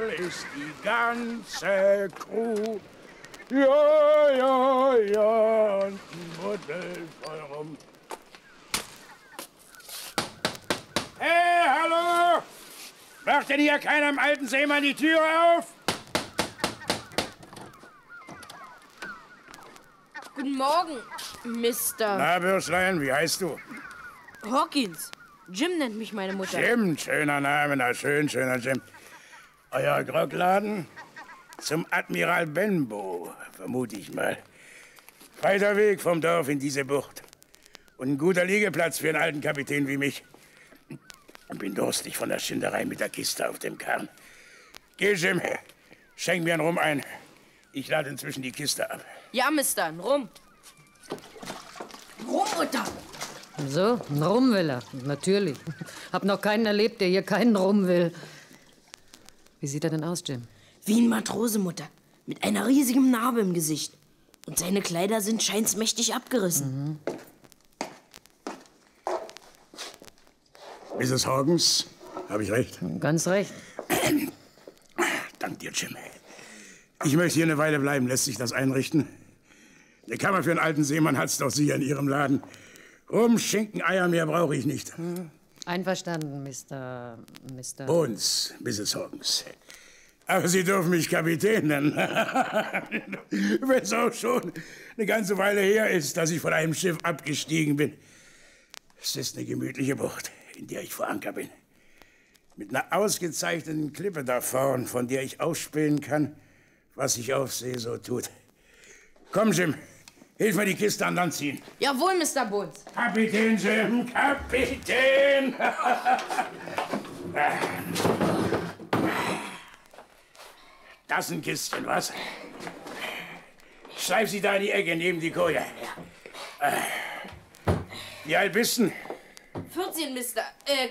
Trouble ist die ganze Crew. Ja, ja, ja, und ein Buddel voll rum. Hey, hallo! Macht denn hier keiner im alten Seemann die Tür auf? Guten Morgen, Mister. Na, Bürschlein, wie heißt du? Hawkins. Jim nennt mich meine Mutter. Jim, schöner Name, na schön, schöner Jim. Euer Grogladen? Zum Admiral Benbow, vermute ich mal. Weiter Weg vom Dorf in diese Bucht. Und ein guter Liegeplatz für einen alten Kapitän wie mich. Und bin durstig von der Schinderei mit der Kiste auf dem Karren. Geh, Jim, schenk mir einen Rum ein. Ich lade inzwischen die Kiste ab. Ja, Mister, einen Rum. Rum, Mutter! So, ein Rum will er. Natürlich. Hab noch keinen erlebt, der hier keinen Rum will. Wie sieht er denn aus, Jim? Wie ein Matrose, Mutter. Mit einer riesigen Narbe im Gesicht. Und seine Kleider sind scheint's mächtig abgerissen. Mrs. Hawkins, habe ich recht? Ganz recht. Dank dir, Jim. Ich möchte hier eine Weile bleiben. Lässt sich das einrichten? Eine Kammer für einen alten Seemann hat's doch sicher in Ihrem Laden. Rum, Schinken, Eier, mehr brauche ich nicht. Einverstanden, Mr. Bones, Mrs. Hawkins. Aber Sie dürfen mich Kapitän nennen. Wenn es auch schon eine ganze Weile her ist, dass ich von einem Schiff abgestiegen bin. Es ist eine gemütliche Bucht, in der ich vor Anker bin. Mit einer ausgezeichneten Klippe da vorn, von der ich ausspähen kann, was ich auf See so tut. Komm, Jim. Hilf mir, die Kiste an Land ziehen. Jawohl, Mr. Bones. Kapitän Jim, Kapitän! Das ist ein Kistchen, was? Schleif sie da in die Ecke, neben die Koje. Wie alt bist du? 14, Mister,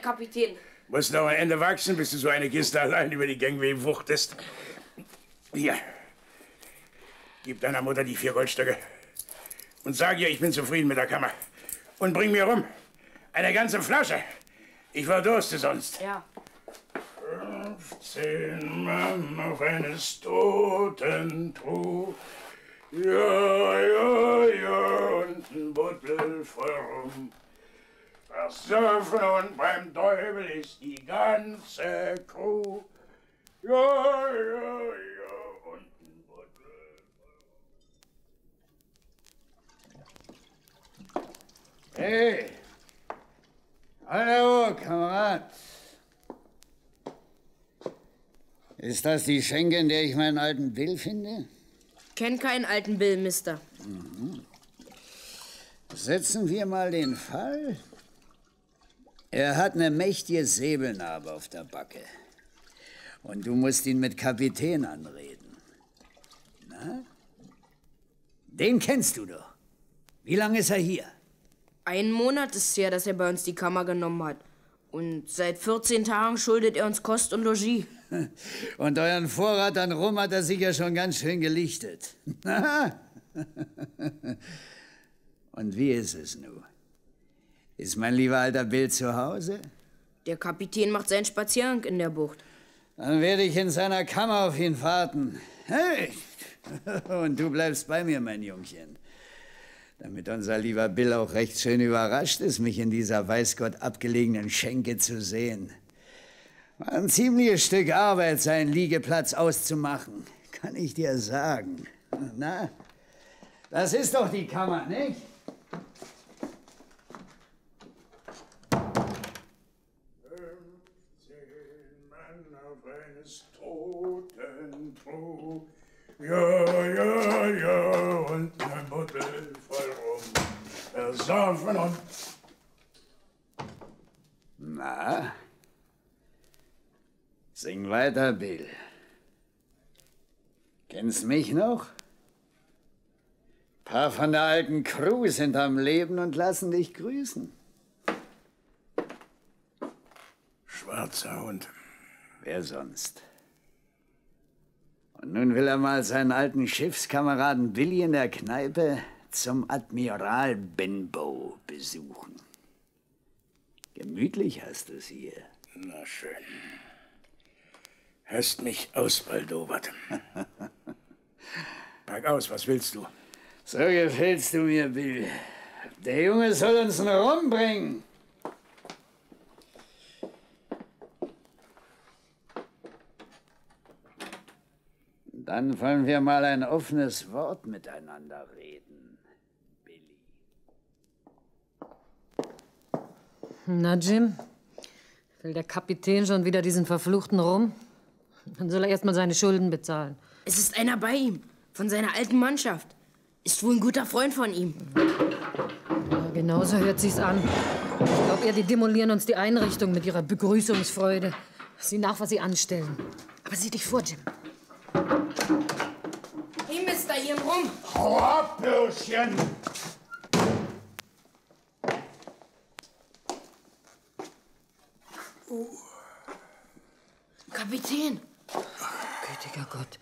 Kapitän. Musst noch am Ende wachsen, bis du so eine Kiste allein über die Gangway wuchtest. Hier. Gib deiner Mutter die 4 Goldstücke. Und sag ihr, ich bin zufrieden mit der Kammer. Und bring mir rum. Eine ganze Flasche. Ich verdurste sonst. Ja. 15 Mann auf eines toten Truh. Ja, ja, ja, und ein Buddel voll rum. Das Surfen und beim Teufel ist die ganze Crew. Ja, ja, ja. Hey! Hallo, Kamerad! Ist das die Schenke, in der ich meinen alten Bill finde? Kenn keinen alten Bill, Mister. Mhm. Setzen wir mal den Fall. Er hat eine mächtige Säbelnarbe auf der Backe. Und du musst ihn mit Kapitän anreden. Na? Den kennst du doch. Wie lange ist er hier? 1 Monat ist es her, dass er bei uns die Kammer genommen hat. Und seit 14 Tagen schuldet er uns Kost und Logis. Und euren Vorrat an Rum hat er sich ja schon ganz schön gelichtet. Und wie ist es nun? Ist mein lieber alter Bill zu Hause? Der Kapitän macht seinen Spaziergang in der Bucht. Dann werde ich in seiner Kammer auf ihn warten. Hey! Und du bleibst bei mir, mein Jungchen. Damit unser lieber Bill auch recht schön überrascht ist, mich in dieser weiß Gott abgelegenen Schenke zu sehen. War ein ziemliches Stück Arbeit, seinen Liegeplatz auszumachen, kann ich dir sagen. Na, das ist doch die Kammer, nicht? Ja, ja, ja, und eine Buddel voll rum. Versaufen und... Na? Sing weiter, Bill. Kennst mich noch? Ein paar von der alten Crew sind am Leben und lassen dich grüßen. Schwarzer Hund. Wer sonst? Und nun will er mal seinen alten Schiffskameraden Billy in der Kneipe zum Admiral Benbow besuchen. Gemütlich hast du es hier. Na schön. Hast mich ausbaldobert. Pack aus, was willst du? So gefällst du mir, Bill. Der Junge soll uns einen Rum bringen. Dann wollen wir mal ein offenes Wort miteinander reden, Billy. Na, Jim, will der Kapitän schon wieder diesen verfluchten Rum? Dann soll er erstmal seine Schulden bezahlen. Es ist einer bei ihm, von seiner alten Mannschaft. Ist wohl ein guter Freund von ihm. Ja, genauso hört sich's an. Ich glaube eher, die demolieren uns die Einrichtung mit ihrer Begrüßungsfreude. Sieh nach, was sie anstellen. Aber sieh dich vor, Jim. Hey, Mister, hier rum! Hau ab, Bürschchen! Kapitän! Oh, gütiger Gott.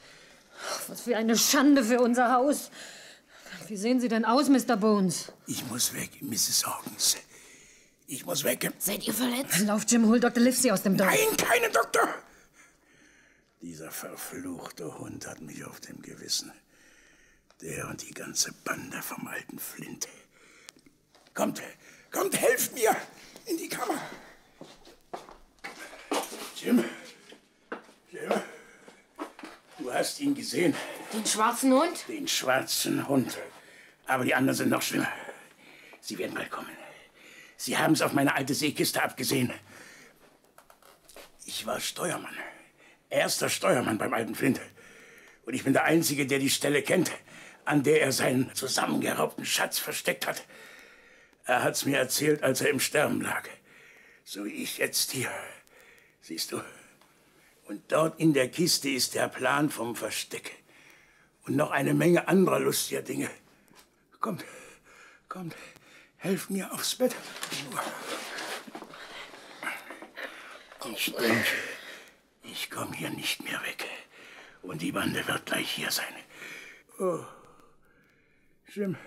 Was für eine Schande für unser Haus. Wie sehen Sie denn aus, Mr. Bones? Ich muss weg, Mrs. Hawkins. Ich muss weg. Seid ihr verletzt? Lauf, Jim, hol Dr. Livesey aus dem Dorf. Nein, keinen Doktor! Dieser verfluchte Hund hat mich auf dem Gewissen. Der und die ganze Bande vom alten Flint. Kommt, kommt, helft mir in die Kammer. Jim, Jim, du hast ihn gesehen. Den schwarzen Hund? Den schwarzen Hund. Aber die anderen sind noch schlimmer. Sie werden mal kommen. Sie haben es auf meine alte Seekiste abgesehen. Ich war Steuermann. Erster Steuermann beim alten Flint. Und ich bin der Einzige, der die Stelle kennt, an der er seinen zusammengeraubten Schatz versteckt hat. Er hat's mir erzählt, als er im Sterben lag. So wie ich jetzt hier. Siehst du? Und dort in der Kiste ist der Plan vom Versteck. Und noch eine Menge anderer lustiger Dinge. Kommt, kommt, helft mir aufs Bett. Ich denke, ich komme hier nicht mehr weg. Und die Bande wird gleich hier sein. Oh, Jim,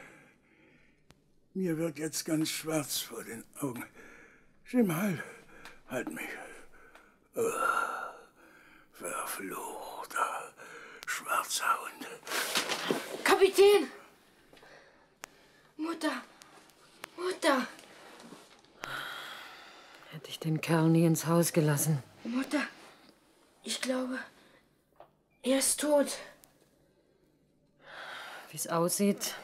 mir wird jetzt ganz schwarz vor den Augen. Jim, halt mich. Oh, verfluchter, schwarzer Hund. Kapitän! Mutter! Hätte ich den Kerl nie ins Haus gelassen. Mutter! Ich glaube, er ist tot. Wie es aussieht,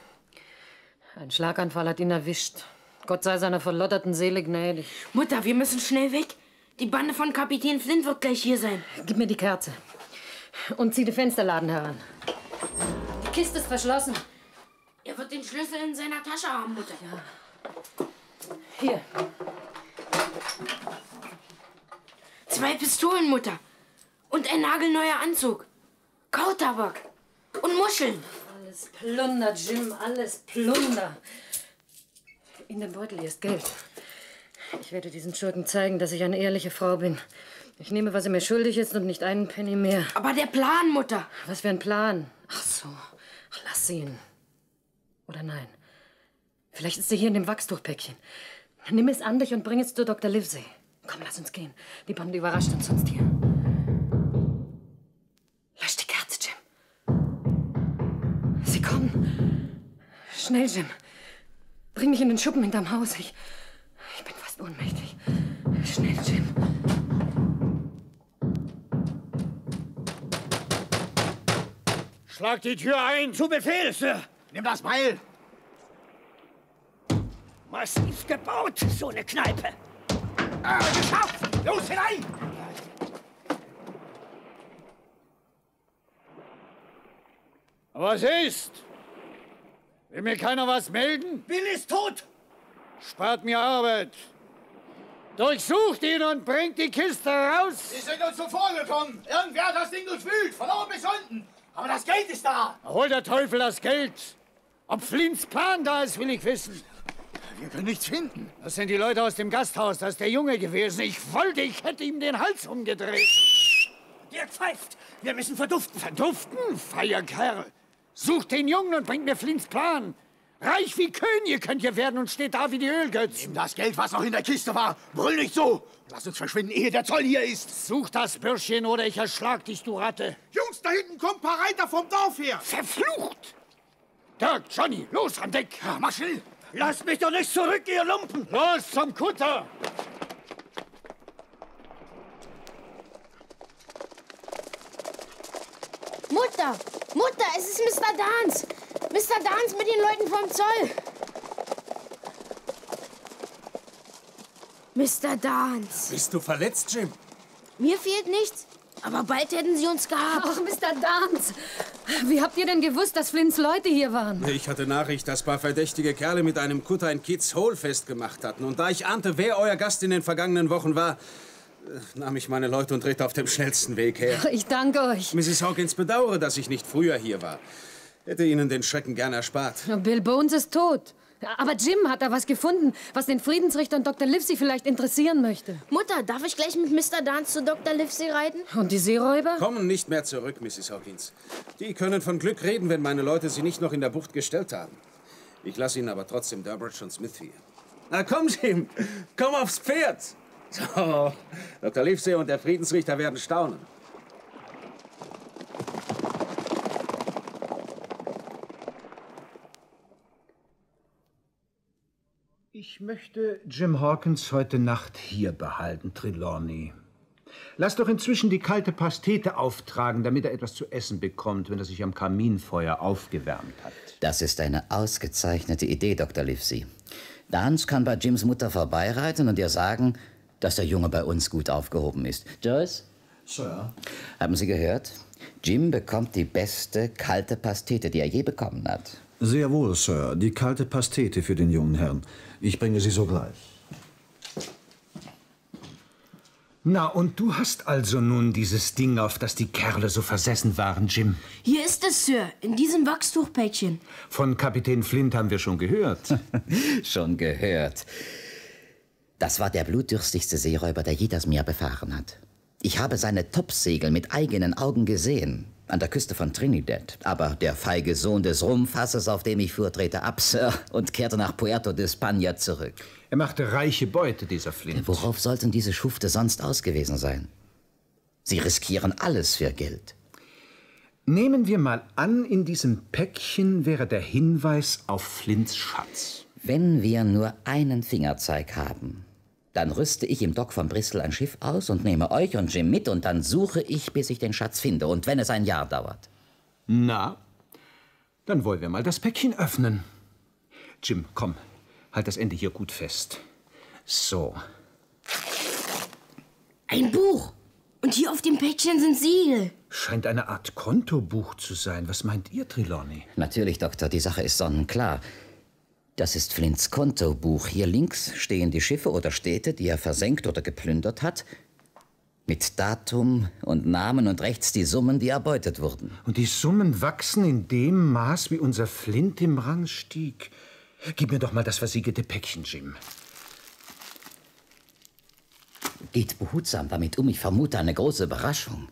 ein Schlaganfall hat ihn erwischt. Gott sei seiner verlotterten Seele gnädig. Mutter, wir müssen schnell weg. Die Bande von Kapitän Flint wird gleich hier sein. Gib mir die Kerze und zieh die Fensterladen heran. Die Kiste ist verschlossen. Er wird den Schlüssel in seiner Tasche haben, Mutter. Ja. Hier. 2 Pistolen, Mutter. Und ein nagelneuer Anzug, Kautabak und Muscheln. Alles Plunder, Jim, alles Plunder. In dem Beutel hier ist Geld. Ich werde diesen Schurken zeigen, dass ich eine ehrliche Frau bin. Ich nehme, was er mir schuldig ist und nicht einen Penny mehr. Aber der Plan, Mutter! Was für ein Plan? Ach so, lass ihn. Oder nein, vielleicht ist er hier in dem Wachstuchpäckchen. Nimm es an dich und bring es zu Dr. Livesey. Komm, lass uns gehen. Die Bande überrascht uns sonst hier. Lösch die Kerze, Jim. Sie kommen. Schnell, Jim. Bring mich in den Schuppen hinterm Haus. Ich bin fast ohnmächtig. Schnell, Jim. Schlag die Tür ein. Zu Befehl, Sir. Nimm das Beil. Massiv gebaut, so eine Kneipe. Aber geschafft. Los, hinein. Was ist? Will mir keiner was melden? Bill ist tot! Spart mir Arbeit. Durchsucht ihn und bringt die Kiste raus. Sie sind uns zuvorgekommen. Irgendwer hat das Ding durchwühlt, von oben bis unten. Aber das Geld ist da. Hol der Teufel das Geld. Ob Flints Plan da ist, will ich wissen. Wir können nichts finden. Das sind die Leute aus dem Gasthaus. Das ist der Junge gewesen. Ich wollte, ich hätte ihm den Hals umgedreht. Der pfeift. Wir müssen verduften. Verduften? Feierkerl. Sucht den Jungen und bringt mir Flints Plan. Reich wie Könige könnt ihr werden und steht da wie die Ölgötzen. Nimm das Geld, was noch in der Kiste war. Brüll nicht so. Lass uns verschwinden, ehe der Zoll hier ist. Such das Bürschchen oder ich erschlag dich, du Ratte. Jungs, da hinten kommen ein paar Reiter vom Dorf her. Verflucht! Dirk, Johnny, los am Deck. Ja, mach schnell. Lasst mich doch nicht zurück, ihr Lumpen. Los zum Kutter. Mutter, Mutter, es ist Mr. Dance. Mr. Dance mit den Leuten vom Zoll. Mr. Dance. Bist du verletzt, Jim? Mir fehlt nichts, aber bald hätten sie uns gehabt. Ach, Mr. Dance. Wie habt ihr denn gewusst, dass Flints Leute hier waren? Ich hatte Nachricht, dass ein paar verdächtige Kerle mit einem Kutter in Kids Hole festgemacht hatten. Und da ich ahnte, wer euer Gast in den vergangenen Wochen war, nahm ich meine Leute und ritt auf dem schnellsten Weg her. Ich danke euch. Mrs. Hawkins, bedauere, dass ich nicht früher hier war. Hätte Ihnen den Schrecken gern erspart. Bill Bones ist tot. Aber Jim hat da was gefunden, was den Friedensrichter und Dr. Livesey vielleicht interessieren möchte. Mutter, darf ich gleich mit Mr. Dance zu Dr. Livesey reiten? Und die Seeräuber? Kommen nicht mehr zurück, Mrs. Hawkins. Die können von Glück reden, wenn meine Leute sie nicht noch in der Bucht gestellt haben. Ich lasse ihnen aber trotzdem Durbridge und Smith hier. Na komm, Jim, komm aufs Pferd. So, Dr. Livesey und der Friedensrichter werden staunen. Ich möchte Jim Hawkins heute Nacht hier behalten, Trelawney. Lass doch inzwischen die kalte Pastete auftragen, damit er etwas zu essen bekommt, wenn er sich am Kaminfeuer aufgewärmt hat. Das ist eine ausgezeichnete Idee, Dr. Livesey. Dance kann bei Jims Mutter vorbeireiten und ihr sagen, dass der Junge bei uns gut aufgehoben ist. Joyce? Sir? Haben Sie gehört? Jim bekommt die beste kalte Pastete, die er je bekommen hat. Sehr wohl, Sir. Die kalte Pastete für den jungen Herrn. Ich bringe sie sogleich. Na, und du hast also nun dieses Ding, auf das die Kerle so versessen waren, Jim. Hier ist es, Sir, in diesem Wachstuchpäckchen. Von Kapitän Flint haben wir schon gehört. Schon gehört. Das war der blutdürstigste Seeräuber, der je das Meer befahren hat. Ich habe seine Topsegel mit eigenen Augen gesehen, an der Küste von Trinidad. Aber der feige Sohn des Rumfasses, auf dem ich fuhr, drehte ab, Sir, und kehrte nach Puerto de España zurück. Er machte reiche Beute, dieser Flint. Worauf sollten diese Schufte sonst ausgewiesen sein? Sie riskieren alles für Geld. Nehmen wir mal an, in diesem Päckchen wäre der Hinweis auf Flints Schatz. Wenn wir nur einen Fingerzeig haben, dann rüste ich im Dock von Bristol ein Schiff aus und nehme euch und Jim mit und dann suche ich, bis ich den Schatz finde. Und wenn es ein Jahr dauert. Na, dann wollen wir mal das Päckchen öffnen. Jim, komm, halt das Ende hier gut fest. So. Ein Buch. Und hier auf dem Päckchen sind Siegel. Scheint eine Art Kontobuch zu sein. Was meint ihr, Trelawney? Natürlich, Doktor, die Sache ist sonnenklar. Das ist Flints Kontobuch. Hier links stehen die Schiffe oder Städte, die er versenkt oder geplündert hat, mit Datum und Namen und rechts die Summen, die erbeutet wurden. Und die Summen wachsen in dem Maß, wie unser Flint im Rang stieg. Gib mir doch mal das versiegelte Päckchen, Jim. Geht behutsam damit um. Ich vermute eine große Überraschung.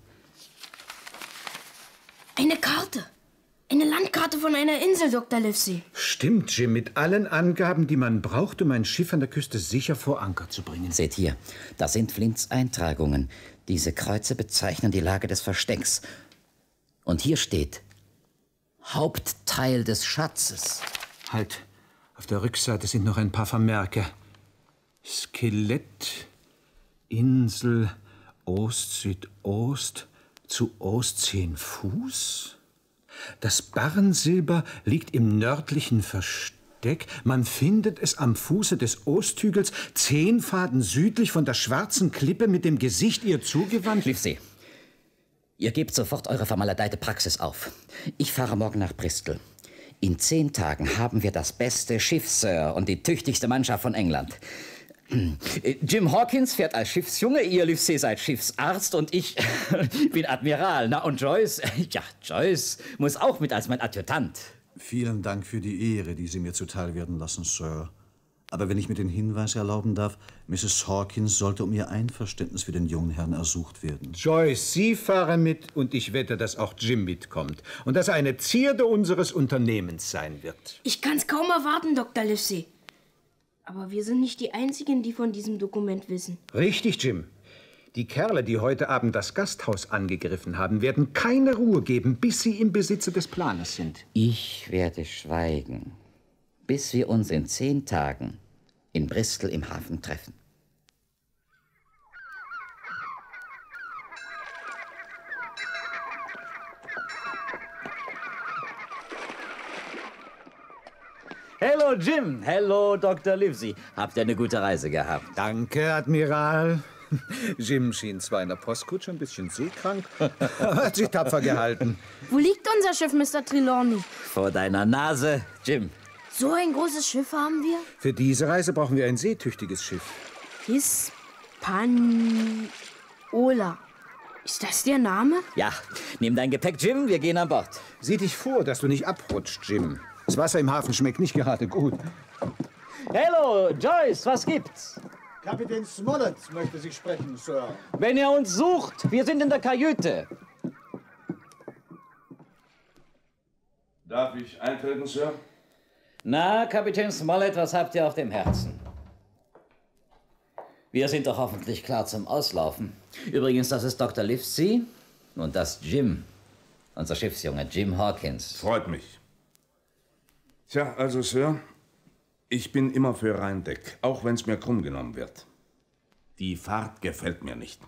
Eine Karte. Eine Landkarte von einer Insel, Dr. Livesey. Stimmt, Jim, mit allen Angaben, die man braucht, um ein Schiff an der Küste sicher vor Anker zu bringen. Seht hier, das sind Flints Eintragungen. Diese Kreuze bezeichnen die Lage des Verstecks. Und hier steht, Hauptteil des Schatzes. Halt, auf der Rückseite sind noch ein paar Vermerke. Skelett, Insel, Ost, Südost, zu Ost 10 Fuß... Das Barrensilber liegt im nördlichen Versteck. Man findet es am Fuße des Osthügels, 10 Faden südlich von der schwarzen Klippe mit dem Gesicht ihr zugewandt. Livesey, ihr gebt sofort eure vermaledeite Praxis auf. Ich fahre morgen nach Bristol. In 10 Tagen haben wir das beste Schiff, Sir, und die tüchtigste Mannschaft von England. Jim Hawkins fährt als Schiffsjunge, ihr Livesey seid Schiffsarzt und ich bin Admiral. Na und Joyce, ja, Joyce muss auch mit als mein Adjutant. Vielen Dank für die Ehre, die Sie mir zuteil werden lassen, Sir. Aber wenn ich mir den Hinweis erlauben darf, Mrs. Hawkins sollte um ihr Einverständnis für den jungen Herrn ersucht werden. Joyce, Sie fahren mit und ich wette, dass auch Jim mitkommt. Und dass er eine Zierde unseres Unternehmens sein wird. Ich kann's kaum erwarten, Dr. Livesey. Aber wir sind nicht die Einzigen, die von diesem Dokument wissen. Richtig, Jim. Die Kerle, die heute Abend das Gasthaus angegriffen haben, werden keine Ruhe geben, bis sie im Besitze des Planes sind. Ich werde schweigen, bis wir uns in 10 Tagen in Bristol im Hafen treffen. Hallo Jim, hallo Dr. Livesey. Habt ihr eine gute Reise gehabt? Danke, Admiral. Jim schien zwar in der Postkutsche ein bisschen seekrank, aber hat sich tapfer gehalten. Wo liegt unser Schiff, Mr. Trelawney? Vor deiner Nase, Jim. So ein großes Schiff haben wir? Für diese Reise brauchen wir ein seetüchtiges Schiff. Hispaniola. Ist das der Name? Ja. Nimm dein Gepäck, Jim. Wir gehen an Bord. Sieh dich vor, dass du nicht abrutscht, Jim. Das Wasser im Hafen schmeckt nicht gerade gut. Hello, Joyce. Was gibt's? Kapitän Smollett möchte Sie sprechen, Sir. Wenn ihr uns sucht, wir sind in der Kajüte. Darf ich eintreten, Sir? Na, Kapitän Smollett, was habt ihr auf dem Herzen? Wir sind doch hoffentlich klar zum Auslaufen. Übrigens, das ist Dr. Livesey und das Jim, unser Schiffsjunge Jim Hawkins. Freut mich. Tja, also, Sir... Ich bin immer für Rheindeck, auch wenn es mir krumm genommen wird. Die Fahrt gefällt mir nicht.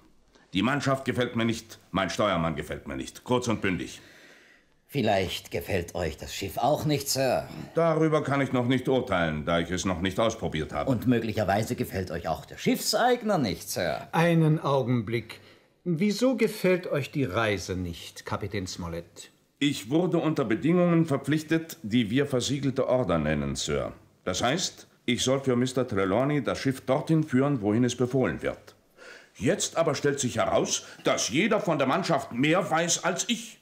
Die Mannschaft gefällt mir nicht. Mein Steuermann gefällt mir nicht. Kurz und bündig. Vielleicht gefällt euch das Schiff auch nicht, Sir. Darüber kann ich noch nicht urteilen, da ich es noch nicht ausprobiert habe. Und möglicherweise gefällt euch auch der Schiffseigner nicht, Sir. Einen Augenblick. Wieso gefällt euch die Reise nicht, Kapitän Smollett? Ich wurde unter Bedingungen verpflichtet, die wir versiegelte Order nennen, Sir. Das heißt, ich soll für Mr. Trelawney das Schiff dorthin führen, wohin es befohlen wird. Jetzt aber stellt sich heraus, dass jeder von der Mannschaft mehr weiß als ich.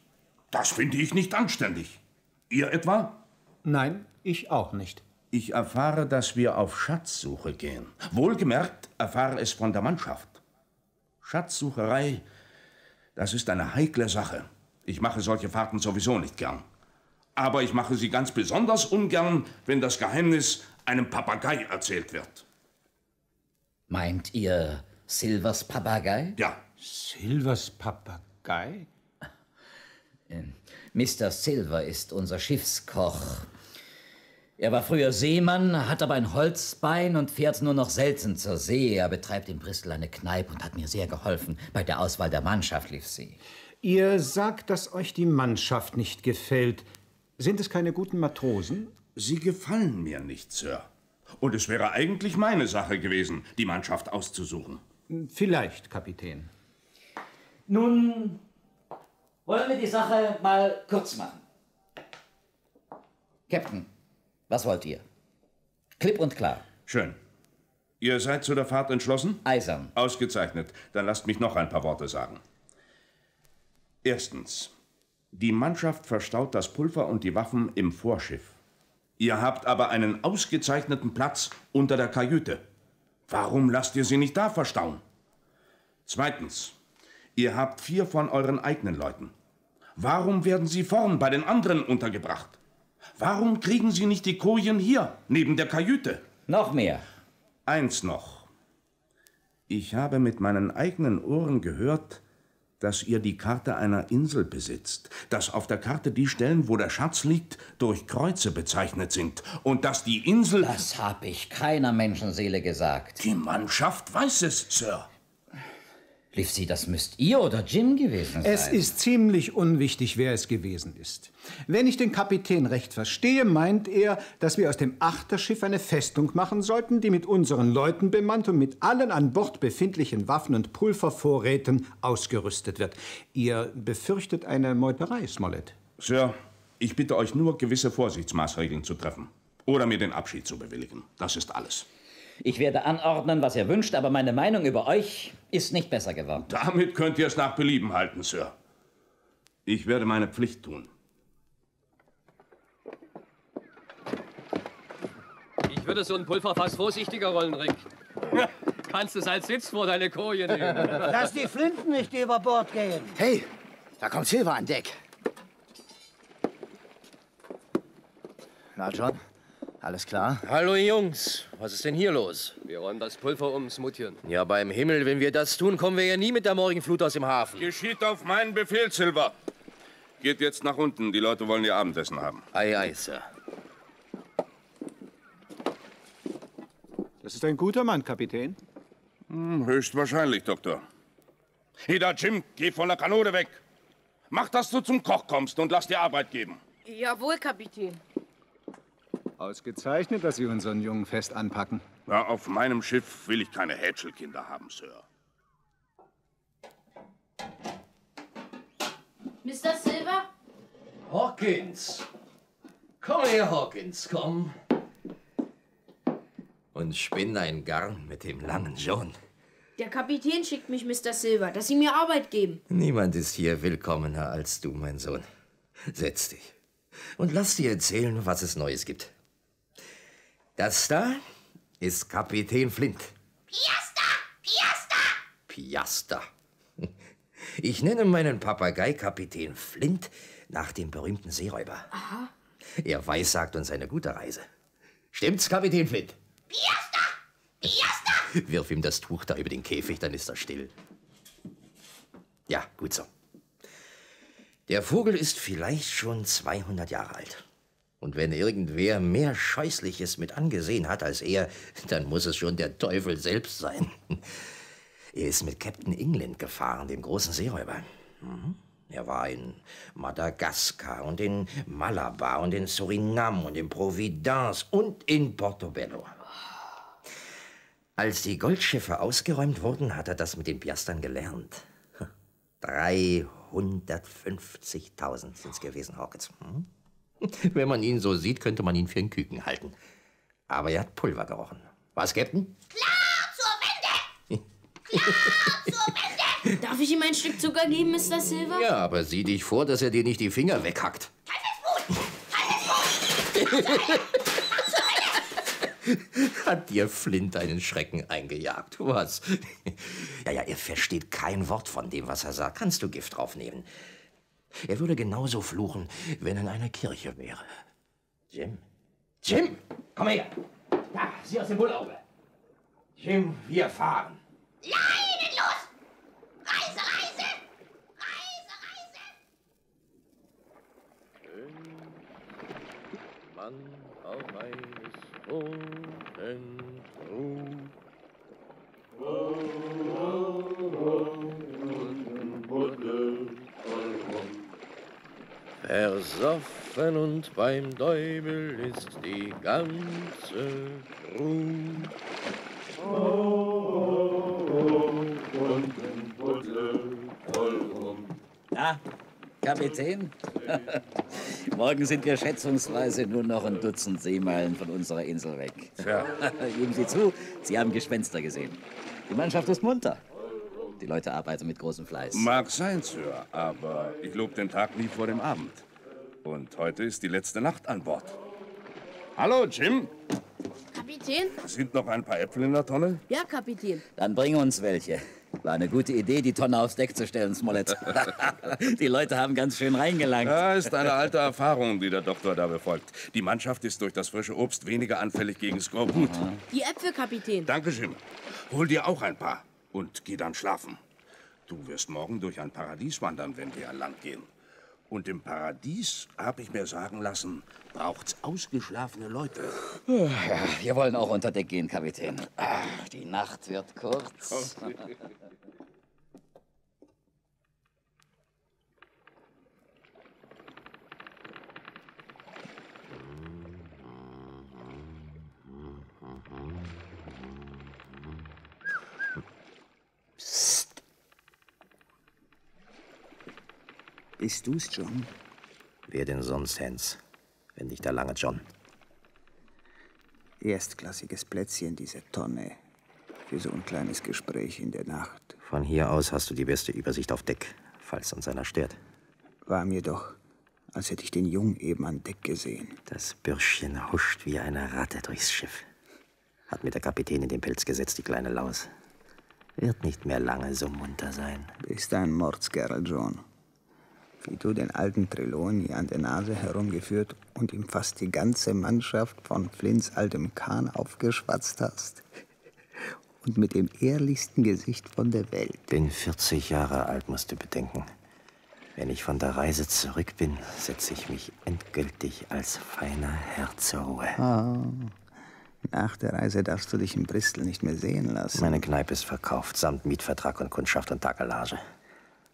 Das finde ich nicht anständig. Ihr etwa? Nein, ich auch nicht. Ich erfahre, dass wir auf Schatzsuche gehen. Wohlgemerkt erfahre es von der Mannschaft. Schatzsucherei, das ist eine heikle Sache. Ich mache solche Fahrten sowieso nicht gern. Aber ich mache sie ganz besonders ungern, wenn das Geheimnis einem Papagei erzählt wird. Meint ihr Silvers Papagei? Ja. Silvers Papagei? Mr. Silver ist unser Schiffskoch. Er war früher Seemann, hat aber ein Holzbein und fährt nur noch selten zur See. Er betreibt in Bristol eine Kneipe und hat mir sehr geholfen. Bei der Auswahl der Mannschaft lief sie. Ihr sagt, dass euch die Mannschaft nicht gefällt. Sind es keine guten Matrosen? Sie gefallen mir nicht, Sir. Und es wäre eigentlich meine Sache gewesen, die Mannschaft auszusuchen. Vielleicht, Kapitän. Nun wollen wir die Sache mal kurz machen. Captain, was wollt ihr? Klipp und klar. Schön. Ihr seid zu der Fahrt entschlossen? Eisern. Ausgezeichnet. Dann lasst mich noch ein paar Worte sagen. Erstens. Die Mannschaft verstaut das Pulver und die Waffen im Vorschiff. Ihr habt aber einen ausgezeichneten Platz unter der Kajüte. Warum lasst ihr sie nicht da verstauen? Zweitens, ihr habt 4 von euren eigenen Leuten. Warum werden sie vorn bei den anderen untergebracht? Warum kriegen sie nicht die Kojen hier, neben der Kajüte? Noch mehr. Eins noch. Ich habe mit meinen eigenen Ohren gehört, dass ihr die Karte einer Insel besitzt, dass auf der Karte die Stellen, wo der Schatz liegt, durch Kreuze bezeichnet sind und dass die Insel... Das habe ich keiner Menschenseele gesagt. Die Mannschaft weiß es, Sir. Livesey, das müsst ihr oder Jim gewesen sein. Es ist ziemlich unwichtig, wer es gewesen ist. Wenn ich den Kapitän recht verstehe, meint er, dass wir aus dem Achterschiff eine Festung machen sollten, die mit unseren Leuten bemannt und mit allen an Bord befindlichen Waffen und Pulvervorräten ausgerüstet wird. Ihr befürchtet eine Meuterei, Smollett. Sir, ich bitte euch nur, gewisse Vorsichtsmaßregeln zu treffen oder mir den Abschied zu bewilligen. Das ist alles. Ich werde anordnen, was ihr wünscht, aber meine Meinung über euch ist nicht besser geworden. Damit könnt ihr es nach Belieben halten, Sir. Ich werde meine Pflicht tun. Ich würde so ein Pulverfass vorsichtiger rollen, Rick. Kannst es als Sitz vor deine Koje nehmen. Lass die Flinten nicht über Bord gehen. Hey, da kommt Silver an Deck. Na, John, Alles klar? Hallo Jungs, was ist denn hier los? Wir räumen das Pulver ums Muttieren. Ja, beim Himmel, wenn wir das tun, kommen wir ja nie mit der Morgenflut aus dem Hafen. Geschieht auf meinen Befehl, Silver. Geht jetzt nach unten, die Leute wollen ihr Abendessen haben. Ei, ei, Sir. Das ist ein guter Mann, Kapitän. Hm, höchstwahrscheinlich, Doktor. Hida, Jim, geh von der Kanone weg. Mach, dass du zum Koch kommst und lass dir Arbeit geben. Jawohl, Kapitän. Ausgezeichnet, dass Sie unseren Jungen fest anpacken. Ja, auf meinem Schiff will ich keine Hätschelkinder haben, Sir. Mr. Silver? Hawkins! Komm her, Hawkins, komm. Und spinn ein Garn mit dem langen John. Der Kapitän schickt mich, Mr. Silver, dass Sie mir Arbeit geben. Niemand ist hier willkommener als du, mein Sohn. Setz dich und lass dir erzählen, was es Neues gibt. Das da ist Kapitän Flint. Piasta! Piasta! Piasta. Ich nenne meinen Papagei Kapitän Flint nach dem berühmten Seeräuber. Aha. Er weissagt uns eine gute Reise. Stimmt's, Kapitän Flint? Piasta! Piasta! Wirf ihm das Tuch da über den Käfig, dann ist er still. Ja, gut so. Der Vogel ist vielleicht schon 200 Jahre alt. Und wenn irgendwer mehr Scheußliches mit angesehen hat als er, dann muss es schon der Teufel selbst sein. Er ist mit Captain England gefahren, dem großen Seeräuber. Er war in Madagaskar und in Malabar und in Surinam und in Providence und in Portobello. Als die Goldschiffe ausgeräumt wurden, hat er das mit den Piastern gelernt. 350.000 sind es gewesen, Hawkins. Hm? Wenn man ihn so sieht, könnte man ihn für einen Küken halten. Aber er hat Pulver gerochen. Was, Captain? Klar zur Wende! Klar zur Wende! Darf ich ihm ein Stück Zucker geben, Mr. Silver? Ja, aber sieh dich vor, dass er dir nicht die Finger weghackt. Teufelsbrut! Teufelsbrut! Hat dir Flint einen Schrecken eingejagt, was? Ja, er versteht kein Wort von dem, was er sagt. Kannst du Gift draufnehmen? Er würde genauso fluchen, wenn er in einer Kirche wäre. Jim? Jim! Komm her! Da, sieh aus dem Bullauge. Jim, wir fahren. Leinen los! Reise, Reise! Reise, Reise! Schön, Mann auf ein... Versoffen und beim Teufel ist die ganze Crew. Na, Kapitän? Morgen sind wir schätzungsweise nur noch ein Dutzend Seemeilen von unserer Insel weg. Ja. Geben Sie zu, Sie haben Gespenster gesehen. Die Mannschaft ist munter. Die Leute arbeiten mit großem Fleiß. Mag sein, Sir, aber ich lobe den Tag nie vor dem Abend. Und heute ist die letzte Nacht an Bord. Hallo, Jim. Kapitän? Sind noch ein paar Äpfel in der Tonne? Ja, Kapitän. Dann bring uns welche. War eine gute Idee, die Tonne aufs Deck zu stellen, Smollett. Die Leute haben ganz schön reingelangt. Ja, ist eine alte Erfahrung, die der Doktor da befolgt. Die Mannschaft ist durch das frische Obst weniger anfällig gegen Skorbut. Die Äpfel, Kapitän. Danke, Jim. Hol dir auch ein paar und geh dann schlafen. Du wirst morgen durch ein Paradies wandern, wenn wir an Land gehen. Und im Paradies, habe ich mir sagen lassen, braucht's ausgeschlafene Leute. Ja, wir wollen auch unter Deck gehen, Kapitän. Ach, die Nacht wird kurz. Okay. Psst. Bist du's, John? Wer denn sonst, Hans? Wenn nicht der lange John. Erstklassiges Plätzchen, diese Tonne. Für so ein kleines Gespräch in der Nacht. Von hier aus hast du die beste Übersicht auf Deck, falls uns einer stört. War mir doch, als hätte ich den Jungen eben an Deck gesehen. Das Bürschchen huscht wie eine Ratte durchs Schiff. Hat mir der Kapitän in den Pelz gesetzt, die kleine Laus. Wird nicht mehr lange so munter sein. Bist ein Mordskerl, John. Vito den alten Trelawney an der Nase herumgeführt und ihm fast die ganze Mannschaft von Flints altem Kahn aufgeschwatzt hast. Und mit dem ehrlichsten Gesicht von der Welt. Bin 40 Jahre alt, musst du bedenken. Wenn ich von der Reise zurück bin, setze ich mich endgültig als feiner Herr zur Ruhe. Oh. Nach der Reise darfst du dich in Bristol nicht mehr sehen lassen. Meine Kneipe ist verkauft, samt Mietvertrag und Kundschaft und Tagelage.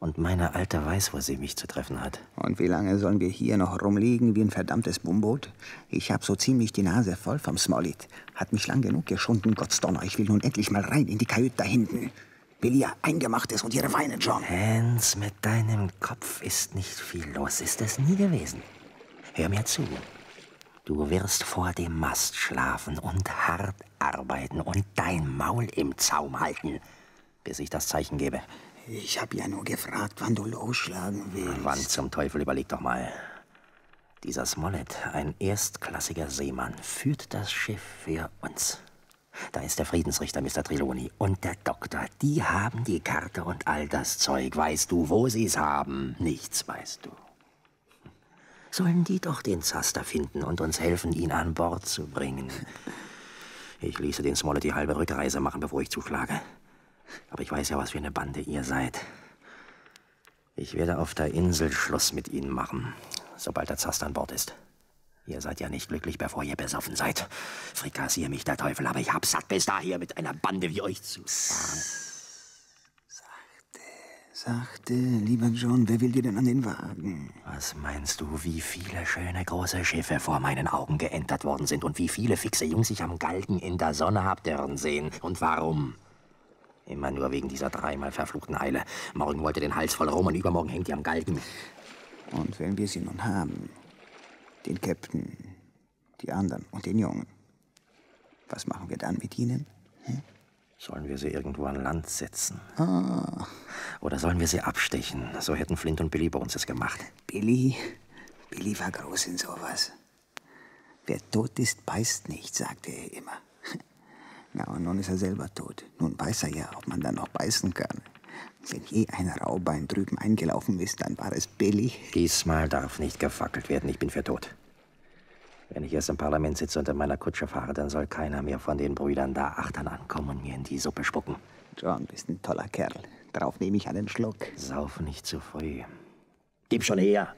Und meine Alte weiß, wo sie mich zu treffen hat. Und wie lange sollen wir hier noch rumliegen wie ein verdammtes Bumboot? Ich hab so ziemlich die Nase voll vom Smollett. Hat mich lang genug geschunden, Gottsdonner. Ich will nun endlich mal rein in die Kajüte da hinten. Will ihr Eingemachtes und ihre Weine, John. Hans, mit deinem Kopf ist nicht viel los. Ist es nie gewesen. Hör mir zu. Du wirst vor dem Mast schlafen und hart arbeiten und dein Maul im Zaum halten, bis ich das Zeichen gebe. Ich hab ja nur gefragt, wann du losschlagen willst. Wann zum Teufel, überleg doch mal. Dieser Smollett, ein erstklassiger Seemann, führt das Schiff für uns. Da ist der Friedensrichter, Mr. Trelawney, und der Doktor. Die haben die Karte und all das Zeug. Weißt du, wo sie's haben? Nichts weißt du. Sollen die doch den Zaster finden und uns helfen, ihn an Bord zu bringen. Ich ließe den Smollett die halbe Rückreise machen, bevor ich zuschlage. Aber ich weiß ja, was für eine Bande ihr seid. Ich werde auf der Insel Schluss mit ihnen machen, sobald der Zaster an Bord ist. Ihr seid ja nicht glücklich, bevor ihr besoffen seid. Frikassier mich der Teufel, aber ich hab satt bis daher mit einer Bande wie euch zu fahren. Sachte, lieber John, wer will dir denn an den Wagen? Was meinst du, wie viele schöne große Schiffe vor meinen Augen geentert worden sind und wie viele fixe Jungs ich am Galgen in der Sonne hab dörren sehen? Und warum? Immer nur wegen dieser dreimal verfluchten Eile. Morgen wollt ihr den Hals voll rum und übermorgen hängt ihr am Galgen. Und wenn wir sie nun haben, den Captain, die anderen und den Jungen, was machen wir dann mit ihnen? Hm? Sollen wir sie irgendwo an Land setzen? Ah. Oder sollen wir sie abstechen? So hätten Flint und Billy bei uns es gemacht. Billy war groß in sowas. Wer tot ist, beißt nicht, sagte er immer. Na, und nun ist er selber tot. Nun weiß er ja, ob man dann noch beißen kann. Wenn je ein Raubein drüben eingelaufen ist, dann war es Billy. Diesmal darf nicht gefackelt werden, ich bin für tot. Wenn ich erst im Parlament sitze und in meiner Kutsche fahre, dann soll keiner mehr von den Brüdern da achtern ankommen und mir in die Suppe spucken. John, bist ein toller Kerl. Darauf nehme ich einen Schluck. Sauf nicht zu früh. Gib schon her!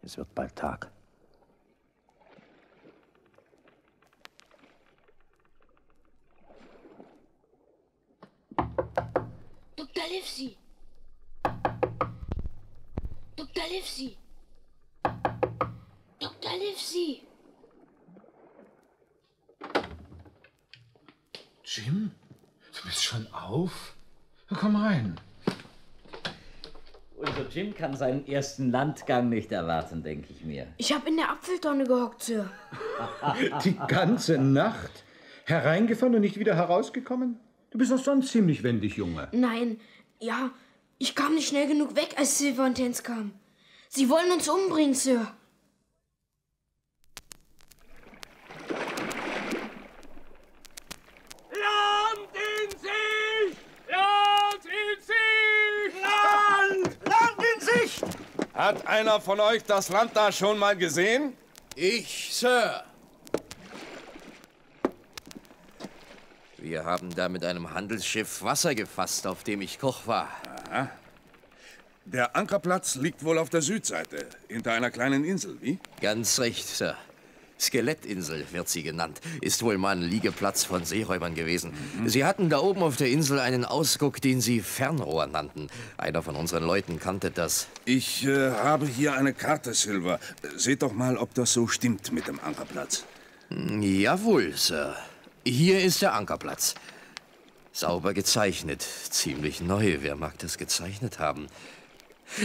Es wird bald Tag. Dr. Livesey! Dr. Livesey! Dr. Livesey! Jim? Du bist schon auf? Komm rein. Unser Jim kann seinen ersten Landgang nicht erwarten, denke ich mir. Ich habe in der Apfeltonne gehockt, Sir. Die ganze Nacht? Hereingefahren und nicht wieder herausgekommen? Du bist doch sonst ziemlich wendig, Junge. Nein, ja, ich kam nicht schnell genug weg, als Silver und Hans kamen. Sie wollen uns umbringen, Sir. Hat einer von euch das Land da schon mal gesehen? Ich, Sir. Wir haben da mit einem Handelsschiff Wasser gefasst, auf dem ich Koch war. Aha. Der Ankerplatz liegt wohl auf der Südseite, hinter einer kleinen Insel, wie? Ganz recht, Sir. Skelettinsel wird sie genannt. Ist wohl mal ein Liegeplatz von Seeräubern gewesen. Mhm. Sie hatten da oben auf der Insel einen Ausguck, den sie Fernrohr nannten. Einer von unseren Leuten kannte das. Ich habe hier eine Karte, Silver. Seht doch mal, ob das so stimmt mit dem Ankerplatz. Jawohl, Sir. Hier ist der Ankerplatz. Sauber gezeichnet. Ziemlich neu. Wer mag das gezeichnet haben?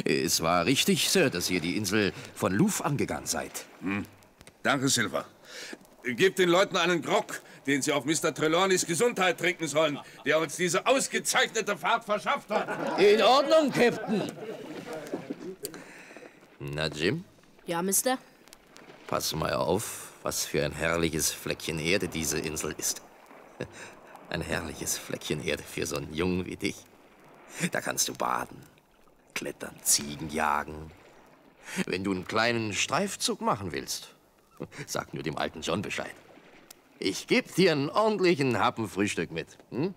Es war richtig, Sir, dass ihr die Insel von Luf angegangen seid. Mhm. Danke, Silver. Gebt den Leuten einen Grog, den sie auf Mr. Trelawneys Gesundheit trinken sollen, der uns diese ausgezeichnete Fahrt verschafft hat. In Ordnung, Captain. Na, Jim? Ja, Mister? Pass mal auf, was für ein herrliches Fleckchen Erde diese Insel ist. Ein herrliches Fleckchen Erde für so einen Jungen wie dich. Da kannst du baden, Bergklettern, Ziegen jagen. Wenn du einen kleinen Streifzug machen willst, sag nur dem alten John Bescheid. Ich geb dir einen ordentlichen Happen Frühstück mit. Hm?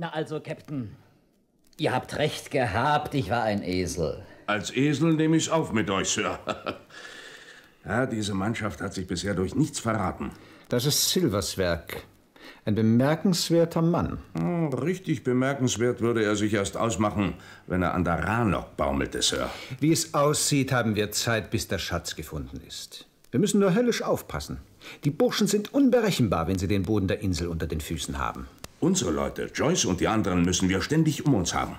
Na also, Captain, ihr habt recht gehabt, ich war ein Esel. Als Esel nehme ich es auf mit euch, Sir. Ja, diese Mannschaft hat sich bisher durch nichts verraten. Das ist Silvers Werk. Ein bemerkenswerter Mann. Richtig bemerkenswert würde er sich erst ausmachen, wenn er an der Ranok baumelte, Sir. Wie es aussieht, haben wir Zeit, bis der Schatz gefunden ist. Wir müssen nur höllisch aufpassen. Die Burschen sind unberechenbar, wenn sie den Boden der Insel unter den Füßen haben. Unsere Leute, Joyce und die anderen, müssen wir ständig um uns haben.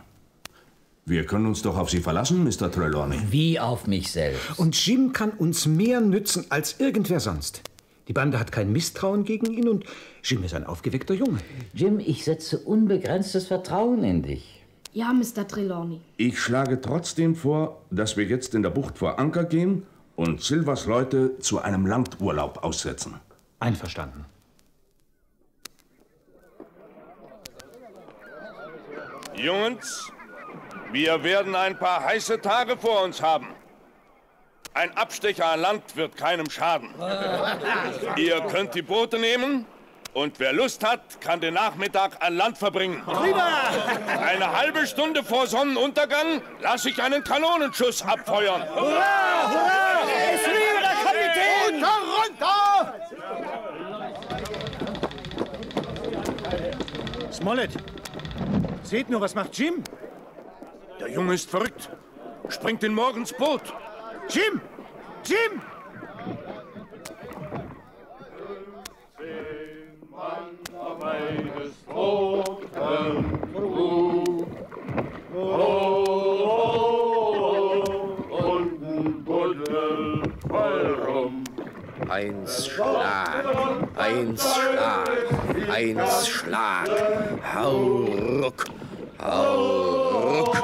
Wir können uns doch auf Sie verlassen, Mr. Trelawney. Wie auf mich selbst. Und Jim kann uns mehr nützen als irgendwer sonst. Die Bande hat kein Misstrauen gegen ihn und Jim ist ein aufgeweckter Junge. Jim, ich setze unbegrenztes Vertrauen in dich. Ja, Mr. Trelawney. Ich schlage trotzdem vor, dass wir jetzt in der Bucht vor Anker gehen und Silvers Leute zu einem Landurlaub aussetzen. Einverstanden. Jungs, wir werden ein paar heiße Tage vor uns haben. Ein Abstecher an Land wird keinem schaden. Ihr könnt die Boote nehmen und wer Lust hat, kann den Nachmittag an Land verbringen. Eine halbe Stunde vor Sonnenuntergang lasse ich einen Kanonenschuss abfeuern. Hurra! Hurra! Es liebe der Kapitän! Runter, runter! Smollett, seht nur, was macht Jim? Der Junge ist verrückt. Springt in Morgens Boot. Jim! Jim! Eins Schlag, eins Schlag, eins Schlag. Hau ruck, hau ruck.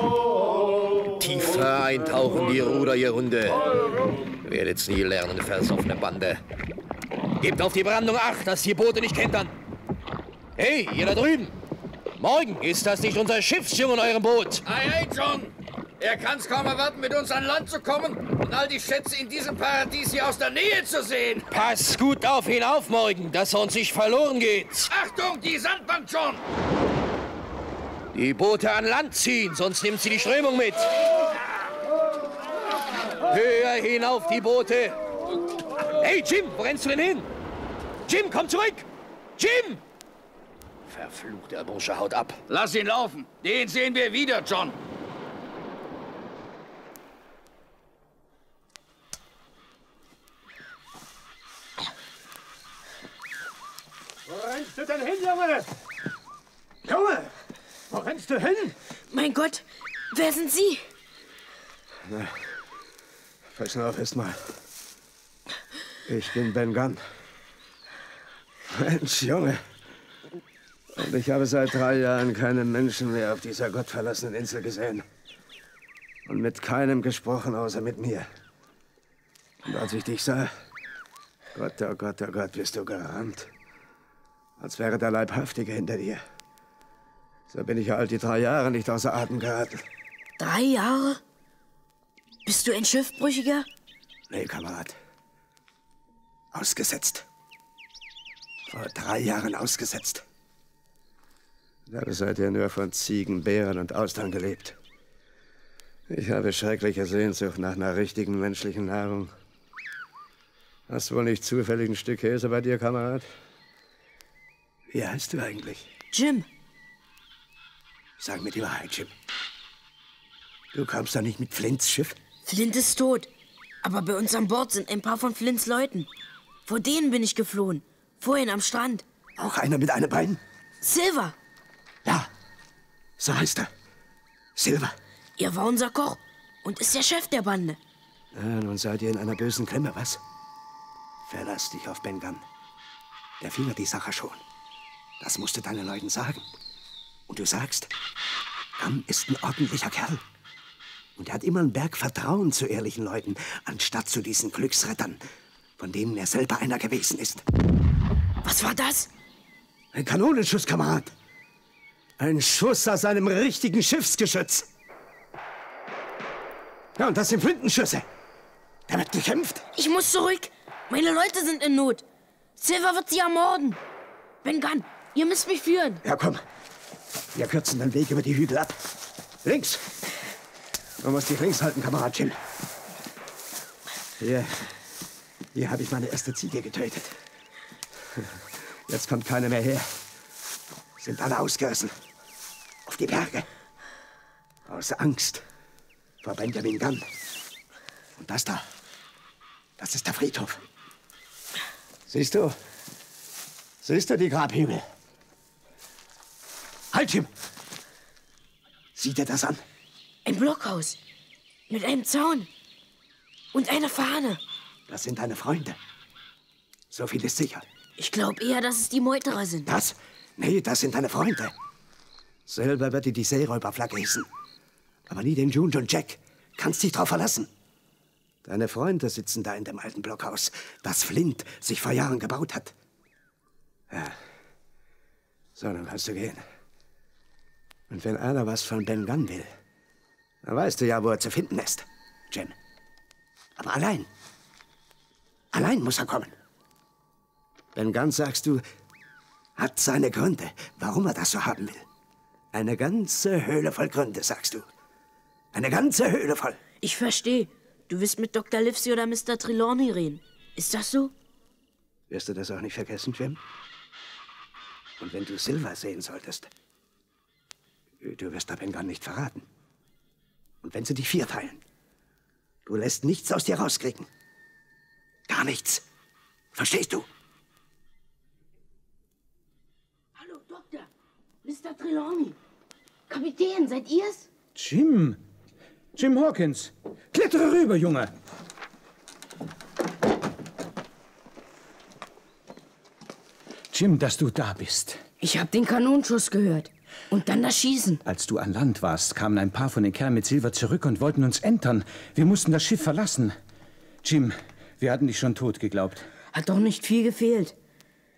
Tiefer eintauchen die Ruder, ihr Hunde. Werdet's nie lernen, versoffene Bande. Gebt auf die Brandung acht, dass die Boote nicht kentern. Hey, ihr da drüben. Morgen ist das nicht unser Schiffsjung in eurem Boot. Ei, ei, John. Er kann's kaum erwarten, mit uns an Land zu kommen und all die Schätze in diesem Paradies hier aus der Nähe zu sehen. Pass gut auf ihn auf morgen, dass er uns nicht verloren geht. Achtung, die Sandbank, John. Die Boote an Land ziehen, sonst nimmt sie die Strömung mit. Höher hinauf, die Boote. Hey, Jim, wo rennst du denn hin? Jim, komm zurück! Jim! Verfluchter Bursche, haut ab. Lass ihn laufen. Den sehen wir wieder, John. Wo rennst du denn hin, Junge? Junge! Wo rennst du hin? Mein Gott, wer sind Sie? Na, fass auf erstmal. Ich bin Ben Gunn. Mensch, Junge. Und ich habe seit 3 Jahren keinen Menschen mehr auf dieser gottverlassenen Insel gesehen. Und mit keinem gesprochen, außer mit mir. Und als ich dich sah, Gott, oh Gott, oh Gott, bist du gerannt. Als wäre der Leibhaftige hinter dir. So bin ich ja all die 3 Jahre nicht außer Atem geraten. 3 Jahre? Bist du ein Schiffbrüchiger? Nee, Kamerad. Ausgesetzt. Vor 3 Jahren ausgesetzt. Ich habe seither nur von Ziegen, Bären und Austern gelebt. Ich habe schreckliche Sehnsucht nach einer richtigen menschlichen Nahrung. Hast wohl nicht zufällig ein Stück Käse bei dir, Kamerad? Wie heißt du eigentlich? Jim. Sag mir die Wahrheit, Jim. Du kamst da nicht mit Flints Schiff? Flint ist tot. Aber bei uns an Bord sind ein paar von Flints Leuten. Vor denen bin ich geflohen. Vorhin am Strand. Auch einer mit einem Bein? Silver. Ja, so heißt er. Silver. Er war unser Koch und ist der Chef der Bande. Ja, nun seid ihr in einer bösen Klemme, was? Verlass dich auf Ben Gunn. Der findet die Sache schon. Das musst du deinen Leuten sagen. Und du sagst, Gunn ist ein ordentlicher Kerl. Und er hat immer einen Berg Vertrauen zu ehrlichen Leuten, anstatt zu diesen Glücksrettern, von denen er selber einer gewesen ist. Was war das? Ein Kanonenschuss, Kamerad. Ein Schuss aus einem richtigen Schiffsgeschütz. Ja, und das sind Flintenschüsse. Da wird gekämpft. Ich muss zurück. Meine Leute sind in Not. Silver wird sie ermorden. Ben Gunn, ihr müsst mich führen. Ja, komm. Wir kürzen den Weg über die Hügel ab. Links. Du musst dich links halten, Kamerad Jim. Hier habe ich meine erste Ziege getötet. Jetzt kommt keiner mehr her. Sind alle ausgerissen. Auf die Berge. Aus Angst vor Benjamin Gunn. Und das da, das ist der Friedhof. Siehst du? Siehst du die Grabhügel? Halt, Jim! Sieh dir das an. Ein Blockhaus. Mit einem Zaun. Und einer Fahne. Das sind deine Freunde. So viel ist sicher. Ich glaube eher, dass es die Meuterer sind. Das? Nee, das sind deine Freunde. Selber wird dir die Seeräuberflagge hissen. Aber nie den June und Jack. Kannst dich drauf verlassen. Deine Freunde sitzen da in dem alten Blockhaus, das Flint sich vor Jahren gebaut hat. Ja. So, dann kannst du gehen. Und wenn einer was von Ben Gunn will, dann weißt du ja, wo er zu finden ist, Jim. Aber allein. Allein muss er kommen. Ben Gunn, sagst du, hat seine Gründe, warum er das so haben will. Eine ganze Höhle voll Gründe, sagst du. Eine ganze Höhle voll. Ich verstehe. Du willst mit Dr. Livesey oder Mr. Trelawney reden. Ist das so? Wirst du das auch nicht vergessen, Jim? Und wenn du Silver sehen solltest, du wirst Ben Gunn nicht verraten. Und wenn sie dich vierteilen, du lässt nichts aus dir rauskriegen. Gar nichts. Verstehst du? Hallo, Doktor. Mr. Trelawney. Kapitän, seid ihr's? Jim. Jim Hawkins. Klettere rüber, Junge. Jim, dass du da bist. Ich habe den Kanonenschuss gehört. Und dann das Schießen. Als du an Land warst, kamen ein paar von den Kerlen mit Silver zurück und wollten uns entern. Wir mussten das Schiff verlassen. Jim, wir hatten dich schon tot geglaubt. Hat doch nicht viel gefehlt.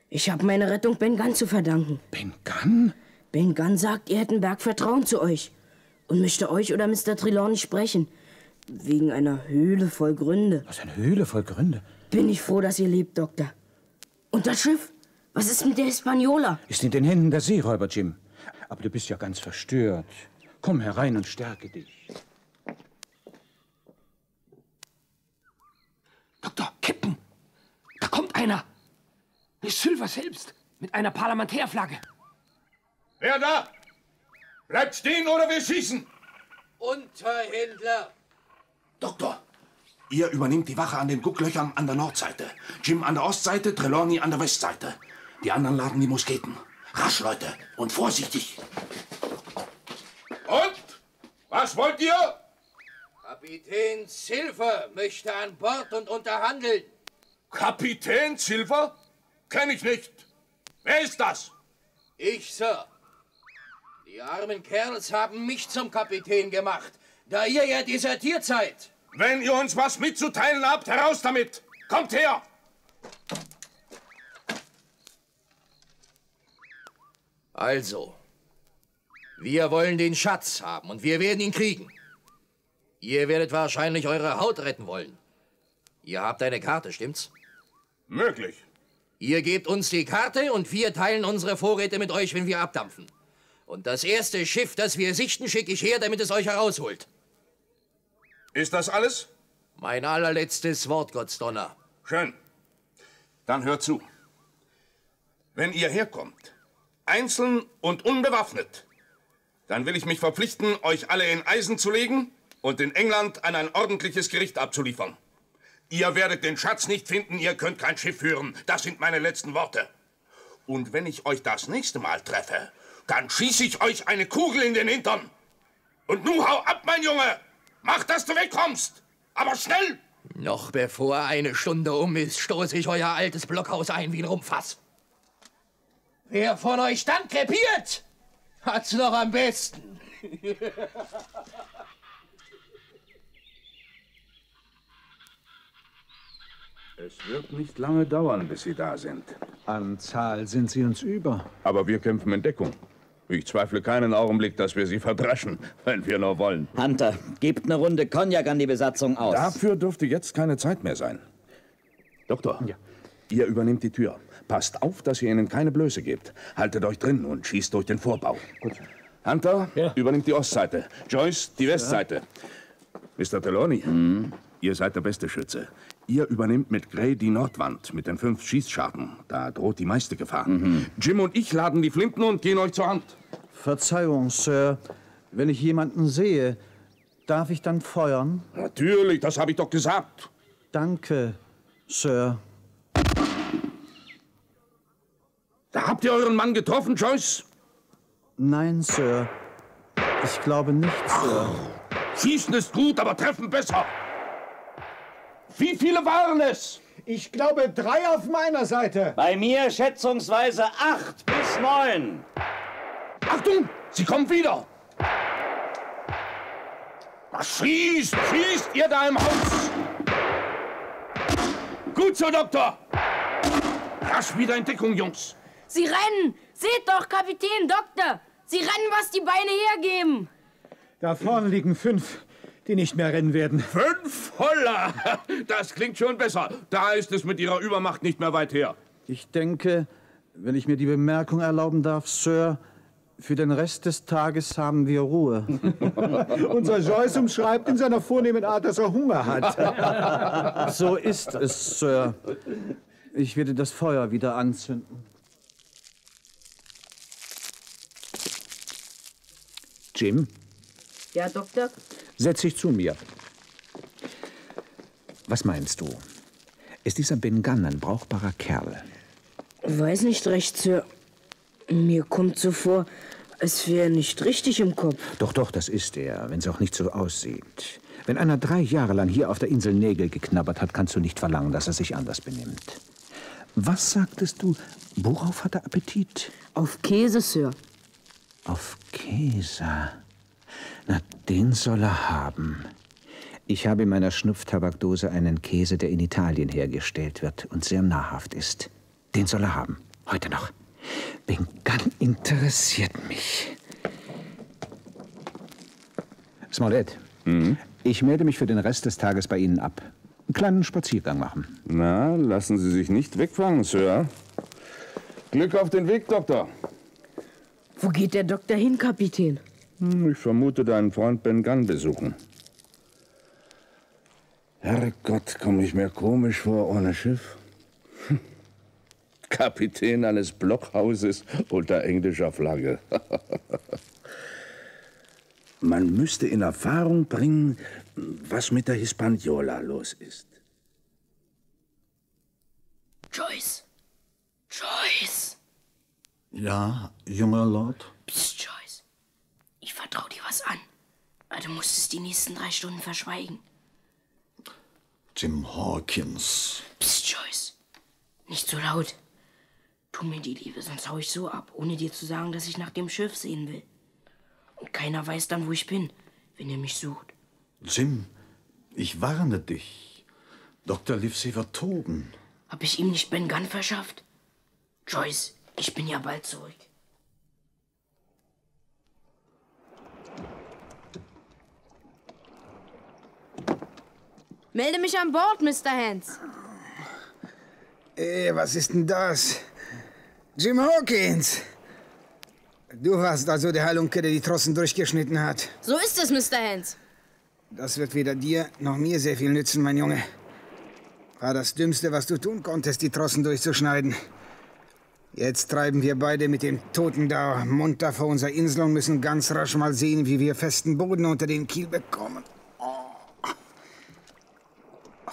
Ich habe meine Rettung Ben Gunn zu verdanken. Ben Gunn? Ben Gunn sagt, er hätte ein Berg Vertrauen zu euch. Und möchte euch oder Mr. Trelawney sprechen. Wegen einer Höhle voll Gründe. Was, eine Höhle voll Gründe? Bin ich froh, dass ihr lebt, Doktor. Und das Schiff? Was ist mit der Hispaniola? Ist in den Händen der Seeräuber, Jim. Aber du bist ja ganz verstört. Komm herein und stärke dich. Doktor, Captain, da kommt einer. Ist Silver selbst, mit einer Parlamentärflagge. Wer da? Bleibt stehen oder wir schießen! Unterhändler! Doktor, ihr übernehmt die Wache an den Gucklöchern an der Nordseite. Jim an der Ostseite, Trelawney an der Westseite. Die anderen laden die Musketen. Rasch, Leute, und vorsichtig. Und? Was wollt ihr? Kapitän Silver möchte an Bord und unterhandeln. Kapitän Silver? Kenn ich nicht. Wer ist das? Ich, Sir. Die armen Kerls haben mich zum Kapitän gemacht, da ihr ja desertiert seid. Wenn ihr uns was mitzuteilen habt, heraus damit. Kommt her! Also, wir wollen den Schatz haben und wir werden ihn kriegen. Ihr werdet wahrscheinlich eure Haut retten wollen. Ihr habt eine Karte, stimmt's? Möglich. Ihr gebt uns die Karte und wir teilen unsere Vorräte mit euch, wenn wir abdampfen. Und das erste Schiff, das wir sichten, schicke ich her, damit es euch herausholt. Ist das alles? Mein allerletztes Wort, Gottsdonner. Schön. Dann hört zu. Wenn ihr herkommt, einzeln und unbewaffnet, dann will ich mich verpflichten, euch alle in Eisen zu legen und in England an ein ordentliches Gericht abzuliefern. Ihr werdet den Schatz nicht finden, ihr könnt kein Schiff führen. Das sind meine letzten Worte. Und wenn ich euch das nächste Mal treffe, dann schieße ich euch eine Kugel in den Hintern. Und nun hau ab, mein Junge! Mach, dass du wegkommst! Aber schnell! Noch bevor eine Stunde um ist, stoße ich euer altes Blockhaus ein wie ein Rumpfass. Wer von euch dann krepiert, hat's noch am besten. Es wird nicht lange dauern, bis sie da sind. An Zahl sind sie uns über. Aber wir kämpfen in Deckung. Ich zweifle keinen Augenblick, dass wir sie verdraschen, wenn wir nur wollen. Hunter, gebt eine Runde Cognac an die Besatzung aus. Dafür dürfte jetzt keine Zeit mehr sein. Doktor, ja. Ihr übernehmt die Tür. Passt auf, dass ihr ihnen keine Blöße gebt. Haltet euch drin und schießt durch den Vorbau. Gut. Hunter, ja. Übernimmt die Ostseite. Joyce, die Westseite. Ja. Mr. Trelawney, ihr seid der beste Schütze. Ihr übernehmt mit Gray die Nordwand mit den 5 Schießscharten. Da droht die meiste Gefahr. Mhm. Jim und ich laden die Flinten und gehen euch zur Hand. Verzeihung, Sir. Wenn ich jemanden sehe, darf ich dann feuern? Natürlich, das habe ich doch gesagt. Danke, Sir. Da habt ihr euren Mann getroffen, Joyce? Nein, Sir. Ich glaube nicht, Sir. Ach, schießen ist gut, aber treffen besser. Wie viele waren es? Ich glaube 3 auf meiner Seite. Bei mir schätzungsweise 8 bis 9. Achtung, sie kommen wieder. Schießt, schießt ihr da im Haus. Gut so, Doktor. Rasch wieder in Deckung, Jungs. Sie rennen. Seht doch, Kapitän, Doktor. Sie rennen, was die Beine hergeben. Da vorne liegen 5. Die nicht mehr rennen werden. 5 Holler! Das klingt schon besser. Da ist es mit ihrer Übermacht nicht mehr weit her. Ich denke, wenn ich mir die Bemerkung erlauben darf, Sir, für den Rest des Tages haben wir Ruhe. Unser Joyce umschreibt in seiner vornehmen Art, dass er Hunger hat. So ist es, Sir. Ich werde das Feuer wieder anzünden. Jim? Ja, Doktor? Setz dich zu mir. Was meinst du? Ist dieser Ben Gunn ein brauchbarer Kerl? Weiß nicht recht, Sir. Mir kommt so vor, als wäre er nicht richtig im Kopf. Doch, doch, das ist er, wenn es auch nicht so aussieht. Wenn einer 3 Jahre lang hier auf der Insel Nägel geknabbert hat, kannst du nicht verlangen, dass er sich anders benimmt. Was sagtest du, worauf hat er Appetit? Auf Käse, Sir. Auf Käse? Na, den soll er haben. Ich habe in meiner Schnupftabakdose einen Käse, der in Italien hergestellt wird und sehr nahrhaft ist. Den soll er haben. Heute noch. Ben Gunn interessiert mich. Smollett, ich melde mich für den Rest des Tages bei Ihnen ab. Einen kleinen Spaziergang machen. Na, lassen Sie sich nicht wegfangen, Sir. Glück auf den Weg, Doktor. Wo geht der Doktor hin, Kapitän? Ich vermute, deinen Freund Ben Gunn besuchen. Herrgott, komme ich mir komisch vor ohne Schiff. Kapitän eines Blockhauses unter englischer Flagge. Man müsste in Erfahrung bringen, was mit der Hispaniola los ist. Joyce! Joyce! Ja, junger Lord? Psst, Joyce. Ich vertraue dir was an. Aber du musstest die nächsten 3 Stunden verschweigen. Jim Hawkins. Psst, Joyce. Nicht so laut. Tu mir die Liebe, sonst hau ich so ab, ohne dir zu sagen, dass ich nach dem Schiff sehen will. Und keiner weiß dann, wo ich bin, wenn ihr mich sucht. Jim, ich warne dich. Dr. Livesey wird toben. Hab ich ihm nicht Ben Gunn verschafft? Joyce, ich bin ja bald zurück. Melde mich an Bord, Mr. Hans. Ey, was ist denn das? Jim Hawkins! Du warst also der Halunke, der die Trossen durchgeschnitten hat. So ist es, Mr. Hans. Das wird weder dir noch mir sehr viel nützen, mein Junge. War das Dümmste, was du tun konntest, die Trossen durchzuschneiden. Jetzt treiben wir beide mit dem Toten da munter vor unserer Insel und müssen ganz rasch mal sehen, wie wir festen Boden unter den Kiel bekommen.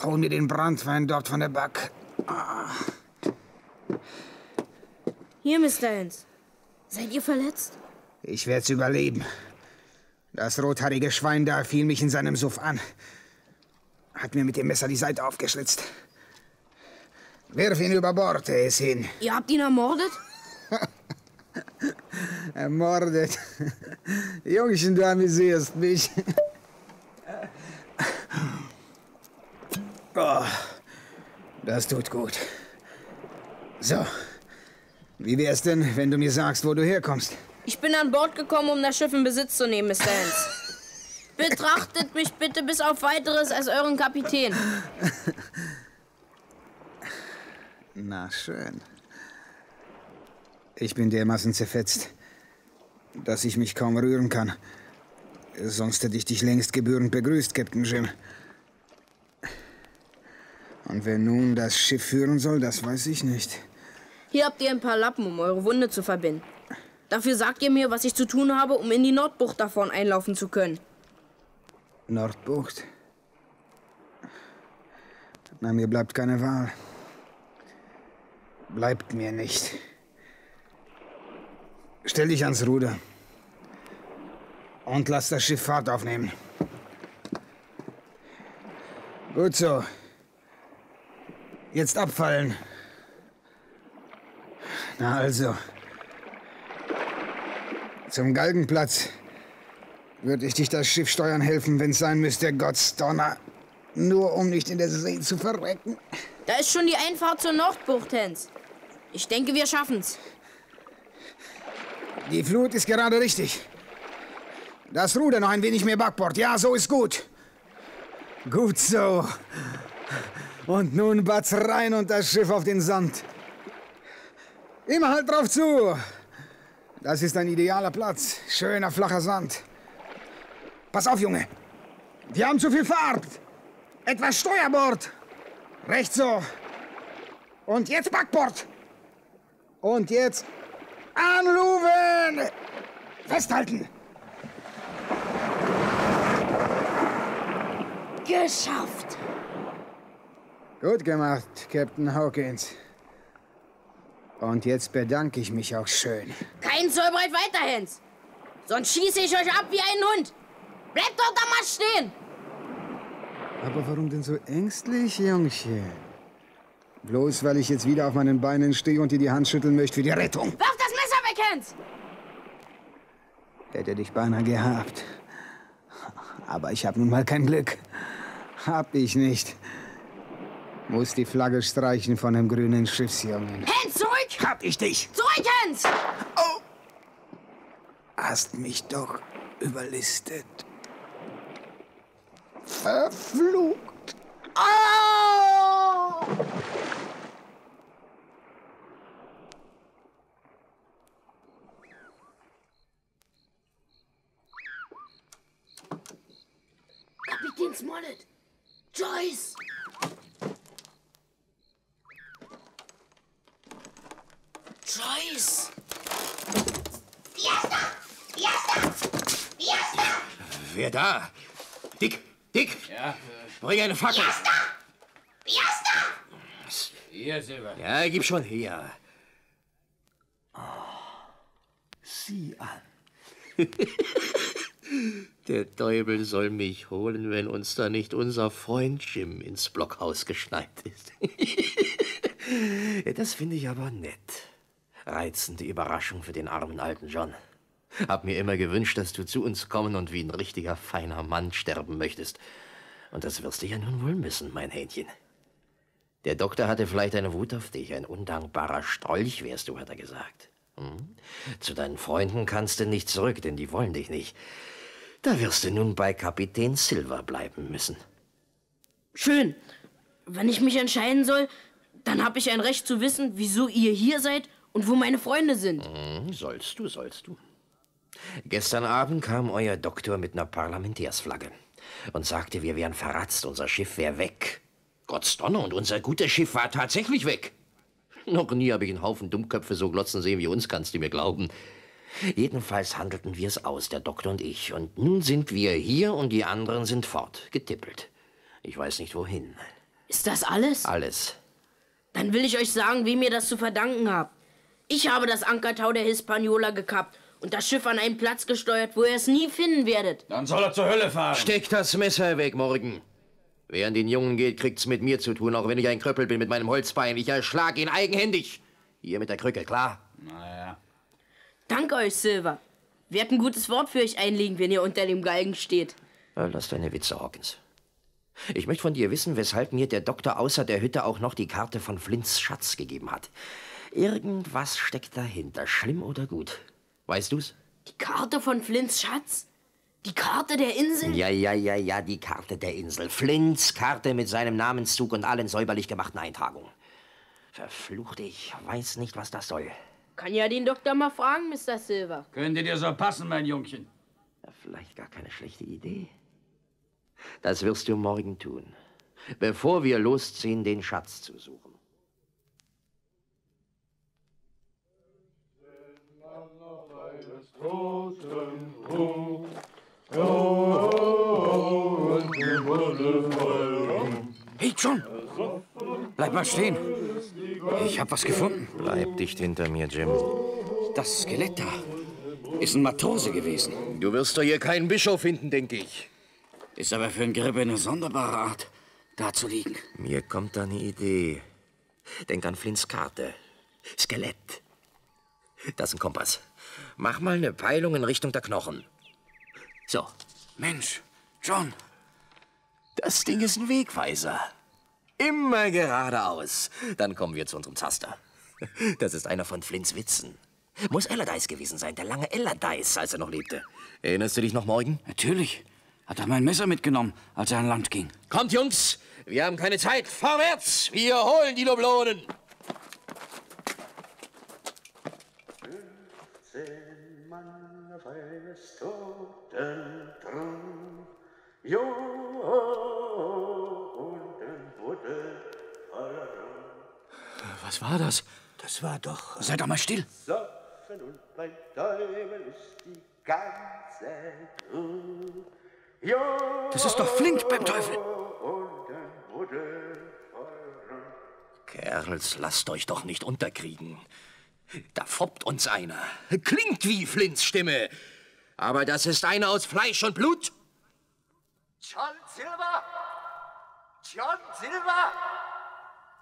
Hol mir den Brandwein dort von der Back. Ah. Hier, Mr. Hens. Seid ihr verletzt? Ich werde es überleben. Das rothaarige Schwein da fiel mich in seinem Suff an. Hat mir mit dem Messer die Seite aufgeschlitzt. Wirf ihn über Bord, er ist hin. Ihr habt ihn ermordet? Ermordet? Jungchen, du amüsierst mich. Oh, das tut gut. So, wie wär's denn, wenn du mir sagst, wo du herkommst? Ich bin an Bord gekommen, um das Schiff in Besitz zu nehmen, Mr. Hens. Betrachtet mich bitte bis auf Weiteres als euren Kapitän. Na schön. Ich bin dermaßen zerfetzt, dass ich mich kaum rühren kann. Sonst hätte ich dich längst gebührend begrüßt, Captain Jim. Und wer nun das Schiff führen soll, das weiß ich nicht. Hier habt ihr ein paar Lappen, um eure Wunde zu verbinden. Dafür sagt ihr mir, was ich zu tun habe, um in die Nordbucht davon einlaufen zu können. Nordbucht? Na, mir bleibt keine Wahl. Bleibt mir nicht. Stell dich ans Ruder. Und lass das Schiff Fahrt aufnehmen. Gut so. Jetzt abfallen. Na also. Zum Galgenplatz. Würde ich dich das Schiff steuern helfen, wenn es sein müsste, Gottsdonner. Nur um nicht in der See zu verrecken. Da ist schon die Einfahrt zur Nordbucht, Hens. Ich denke, wir schaffen's. Die Flut ist gerade richtig. Das Ruder noch ein wenig mehr Backbord. Ja, so ist gut. Gut so. Und nun batz rein und das Schiff auf den Sand. Immer halt drauf zu. Das ist ein idealer Platz. Schöner, flacher Sand. Pass auf, Junge. Wir haben zu viel verarbt. Etwas Steuerbord. Recht so. Und jetzt Backbord. Und jetzt anrufen. Festhalten. Geschafft. Gut gemacht, Captain Hawkins. Und jetzt bedanke ich mich auch schön. Kein Zollbreit weiter, Hens. Sonst schieße ich euch ab wie einen Hund. Bleibt doch da mal stehen. Aber warum denn so ängstlich, Jungchen? Bloß weil ich jetzt wieder auf meinen Beinen stehe und dir die Hand schütteln möchte für die Rettung. Werf das Messer weg, Hens! Hätte dich beinahe gehabt. Aber ich habe nun mal kein Glück. Hab ich nicht. Muss die Flagge streichen von dem grünen Schiffsjungen. Hens, zurück! Hab ich dich! Zurück, Hens! Oh! Hast mich doch überlistet. Verflucht! Oh! Kapitän Smollett! Joyce! Joyce! Fiesta! Fiesta! Fiesta! Wer da? Dick! Dick! Ja, bring eine Fackel! Fiesta! Fiesta! Was? Hier, Silber. Ja, gib schon her. Oh, sieh an. Der Teufel soll mich holen, wenn uns da nicht unser Freund Jim ins Blockhaus geschneit ist. Das finde ich aber nett. Reizende Überraschung für den armen alten John. Hab mir immer gewünscht, dass du zu uns kommen und wie ein richtiger, feiner Mann sterben möchtest. Und das wirst du ja nun wohl müssen, mein Hähnchen. Der Doktor hatte vielleicht eine Wut auf dich. Ein undankbarer Strolch wärst du, hat er gesagt. Hm? Zu deinen Freunden kannst du nicht zurück, denn die wollen dich nicht. Da wirst du nun bei Kapitän Silver bleiben müssen. Schön. Wenn ich mich entscheiden soll, dann habe ich ein Recht zu wissen, wieso ihr hier seid und wo meine Freunde sind. Sollst du, sollst du. Gestern Abend kam euer Doktor mit einer Parlamentärsflagge und sagte, wir wären verratzt, unser Schiff wäre weg. Gott's Donner, und unser gutes Schiff war tatsächlich weg. Noch nie habe ich einen Haufen Dummköpfe so glotzen sehen wie uns, kannst du mir glauben. Jedenfalls handelten wir es aus, der Doktor und ich. Und nun sind wir hier und die anderen sind fort, getippelt. Ich weiß nicht wohin. Ist das alles? Alles. Dann will ich euch sagen, wem ihr das zu verdanken habt. Ich habe das Ankertau der Hispaniola gekappt und das Schiff an einen Platz gesteuert, wo ihr es nie finden werdet. Dann soll er zur Hölle fahren. Steck das Messer weg, Morgan. Wer an den Jungen geht, kriegt's mit mir zu tun, auch wenn ich ein Krüppel bin mit meinem Holzbein. Ich erschlag ihn eigenhändig. Hier mit der Krücke, klar? Naja. Danke euch, Silver. Werd ein gutes Wort für euch einlegen, wenn ihr unter dem Galgen steht. Lass deine Witze, Hawkins. Ich möchte von dir wissen, weshalb mir der Doktor außer der Hütte auch noch die Karte von Flints Schatz gegeben hat. Irgendwas steckt dahinter, schlimm oder gut. Weißt du's? Die Karte von Flints Schatz? Die Karte der Insel? Ja, die Karte der Insel. Flints Karte mit seinem Namenszug und allen säuberlich gemachten Eintragungen. Verflucht, ich weiß nicht, was das soll. Kann ja den Doktor mal fragen, Mr. Silver. Könnte dir so passen, mein Jungchen. Ja, vielleicht gar keine schlechte Idee. Das wirst du morgen tun, bevor wir losziehen, den Schatz zu suchen. Hey, John! Bleib mal stehen. Ich hab was gefunden. Bleib dicht hinter mir, Jim. Das Skelett da ist ein Matrose gewesen. Du wirst doch hier keinen Bischof finden, denke ich. Ist aber für ein Gerippe eine sonderbare Art, da zu liegen. Mir kommt da eine Idee. Denk an Flints Karte. Skelett. Das ist ein Kompass. Mach mal eine Peilung in Richtung der Knochen. So. Mensch, John. Das Ding ist ein Wegweiser. Immer geradeaus. Dann kommen wir zu unserem Zaster. Das ist einer von Flints Witzen. Muss Allardyce gewesen sein, der lange Allardyce, als er noch lebte. Erinnerst du dich noch, Morgan? Natürlich. Hat er mein Messer mitgenommen, als er an Land ging. Kommt, Jungs! Wir haben keine Zeit. Vorwärts! Wir holen die Dublonen! Was war das? Das war doch... Seid doch mal still! Soffen und beim Teufel ist die ganze Ruhe. Das ist doch Flint beim Teufel. Kerls, lasst euch doch nicht unterkriegen. Da foppt uns einer. Klingt wie Flints Stimme. Aber das ist einer aus Fleisch und Blut. John Silver! John Silver!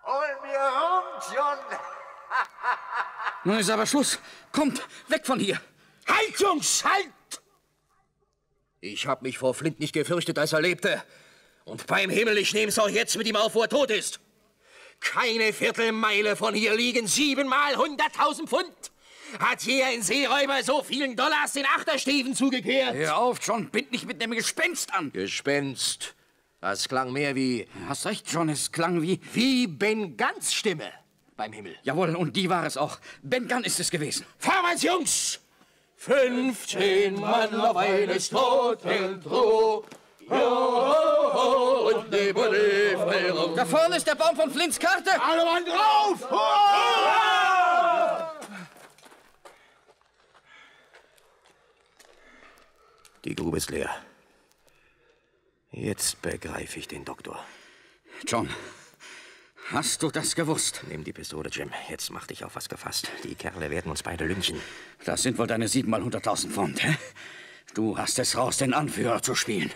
Hol mir rum, John! Nun ist aber Schluss. Kommt, weg von hier! Halt, Jungs, halt! Ich hab mich vor Flint nicht gefürchtet, als er lebte. Und beim Himmel, ich nehm's auch jetzt mit ihm auf, wo er tot ist. Keine Viertelmeile von hier liegen 7 mal 100.000 Pfund. Hat je ein Seeräuber so vielen Dollars den Achtersteven zugekehrt? Hör auf, John, bind nicht mit einem Gespenst an. Gespenst? Das klang mehr wie... Hast recht, John, es klang wie... Wie Ben Gunns Stimme beim Himmel. Jawohl, und die war es auch. Ben Gunn ist es gewesen. Vorwärts, Jungs! 15 Mann auf eines toten Truh. Und die Bulle. Da vorne ist der Baum von Flints Karte. Alle Mann drauf! Hurra! Die Grube ist leer. Jetzt begreife ich den Doktor. John, hast du das gewusst? Nimm die Pistole, Jim. Jetzt mach dich auf was gefasst. Die Kerle werden uns beide lynchen. Das sind wohl deine 7 mal 100.000 Pfund, hä? Du hast es raus, den Anführer zu spielen.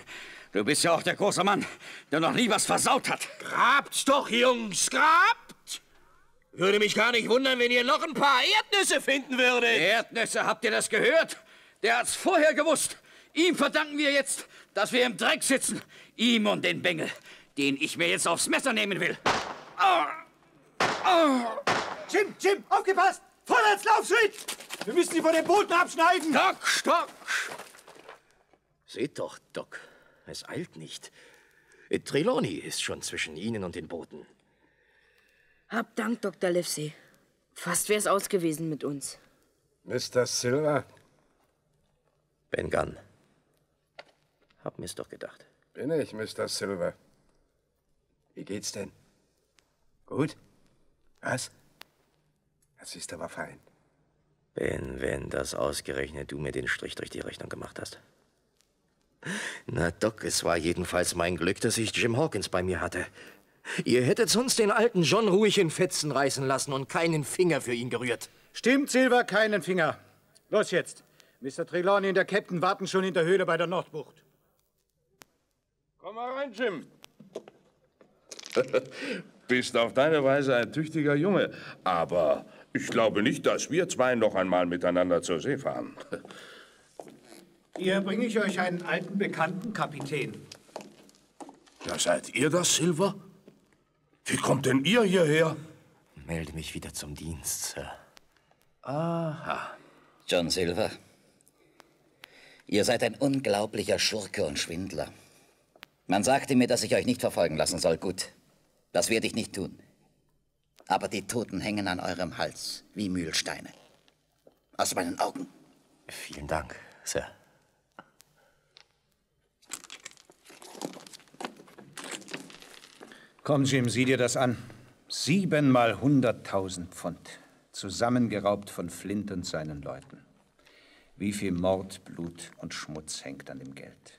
Du bist ja auch der große Mann, der noch nie was versaut hat. Grabt doch, Jungs, grabt! Würde mich gar nicht wundern, wenn ihr noch ein paar Erdnüsse finden würdet. Erdnüsse, habt ihr das gehört? Der hat's vorher gewusst. Ihm verdanken wir jetzt, dass wir im Dreck sitzen. Ihm und den Bengel, den ich mir jetzt aufs Messer nehmen will. Oh. Oh. Jim, Jim, aufgepasst! Vorwärts, Laufschritt! Wir müssen sie von den Booten abschneiden! Doc, Stock! Seht doch, Doc, es eilt nicht. Trelawney ist schon zwischen Ihnen und den Booten. Hab Dank, Dr. Livesey. Fast wär's aus gewesen mit uns. Mr. Silver? Ben Gunn. Hab mir's doch gedacht. Bin ich, Mr. Silver. Wie geht's denn? Gut? Was? Das ist aber fein. Ben, wenn das ausgerechnet du mir den Strich durch die Rechnung gemacht hast. Na, Doc, es war jedenfalls mein Glück, dass ich Jim Hawkins bei mir hatte. Ihr hättet sonst den alten John ruhig in Fetzen reißen lassen und keinen Finger für ihn gerührt. Stimmt, Silver, keinen Finger. Los jetzt. Mr. Trelawney und der Captain warten schon in der Höhle bei der Nordbucht. Komm mal rein, Jim. Bist auf deine Weise ein tüchtiger Junge, aber ich glaube nicht, dass wir zwei noch einmal miteinander zur See fahren. Hier bringe ich euch einen alten bekannten Kapitän. Ja, seid ihr das, Silver? Wie kommt denn ihr hierher? Melde mich wieder zum Dienst, Sir. Aha. John Silver, ihr seid ein unglaublicher Schurke und Schwindler. Man sagte mir, dass ich euch nicht verfolgen lassen soll. Gut, das werde ich nicht tun. Aber die Toten hängen an eurem Hals wie Mühlsteine. Aus meinen Augen. Vielen Dank, Sir. Komm, Jim, sieh dir das an. 7 mal 100.000 Pfund. Zusammengeraubt von Flint und seinen Leuten. Wie viel Mord, Blut und Schmutz hängt an dem Geld.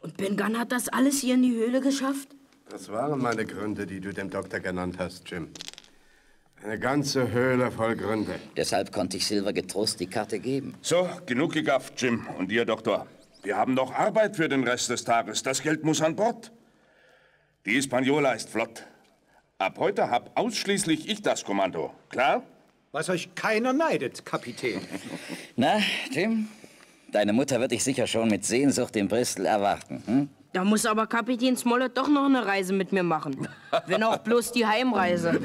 Und Ben Gunn hat das alles hier in die Höhle geschafft? Das waren meine Gründe, die du dem Doktor genannt hast, Jim. Eine ganze Höhle voll Gründe. Deshalb konnte ich Silver getrost die Karte geben. So, genug gegafft, Jim und ihr, Doktor. Wir haben noch Arbeit für den Rest des Tages. Das Geld muss an Bord. Die Hispaniola ist flott. Ab heute hab ausschließlich ich das Kommando. Klar? Was euch keiner neidet, Kapitän. Na, Jim, deine Mutter wird dich sicher schon mit Sehnsucht in Bristol erwarten. Hm? Da muss aber Kapitän Smollett doch noch eine Reise mit mir machen. Wenn auch bloß die Heimreise.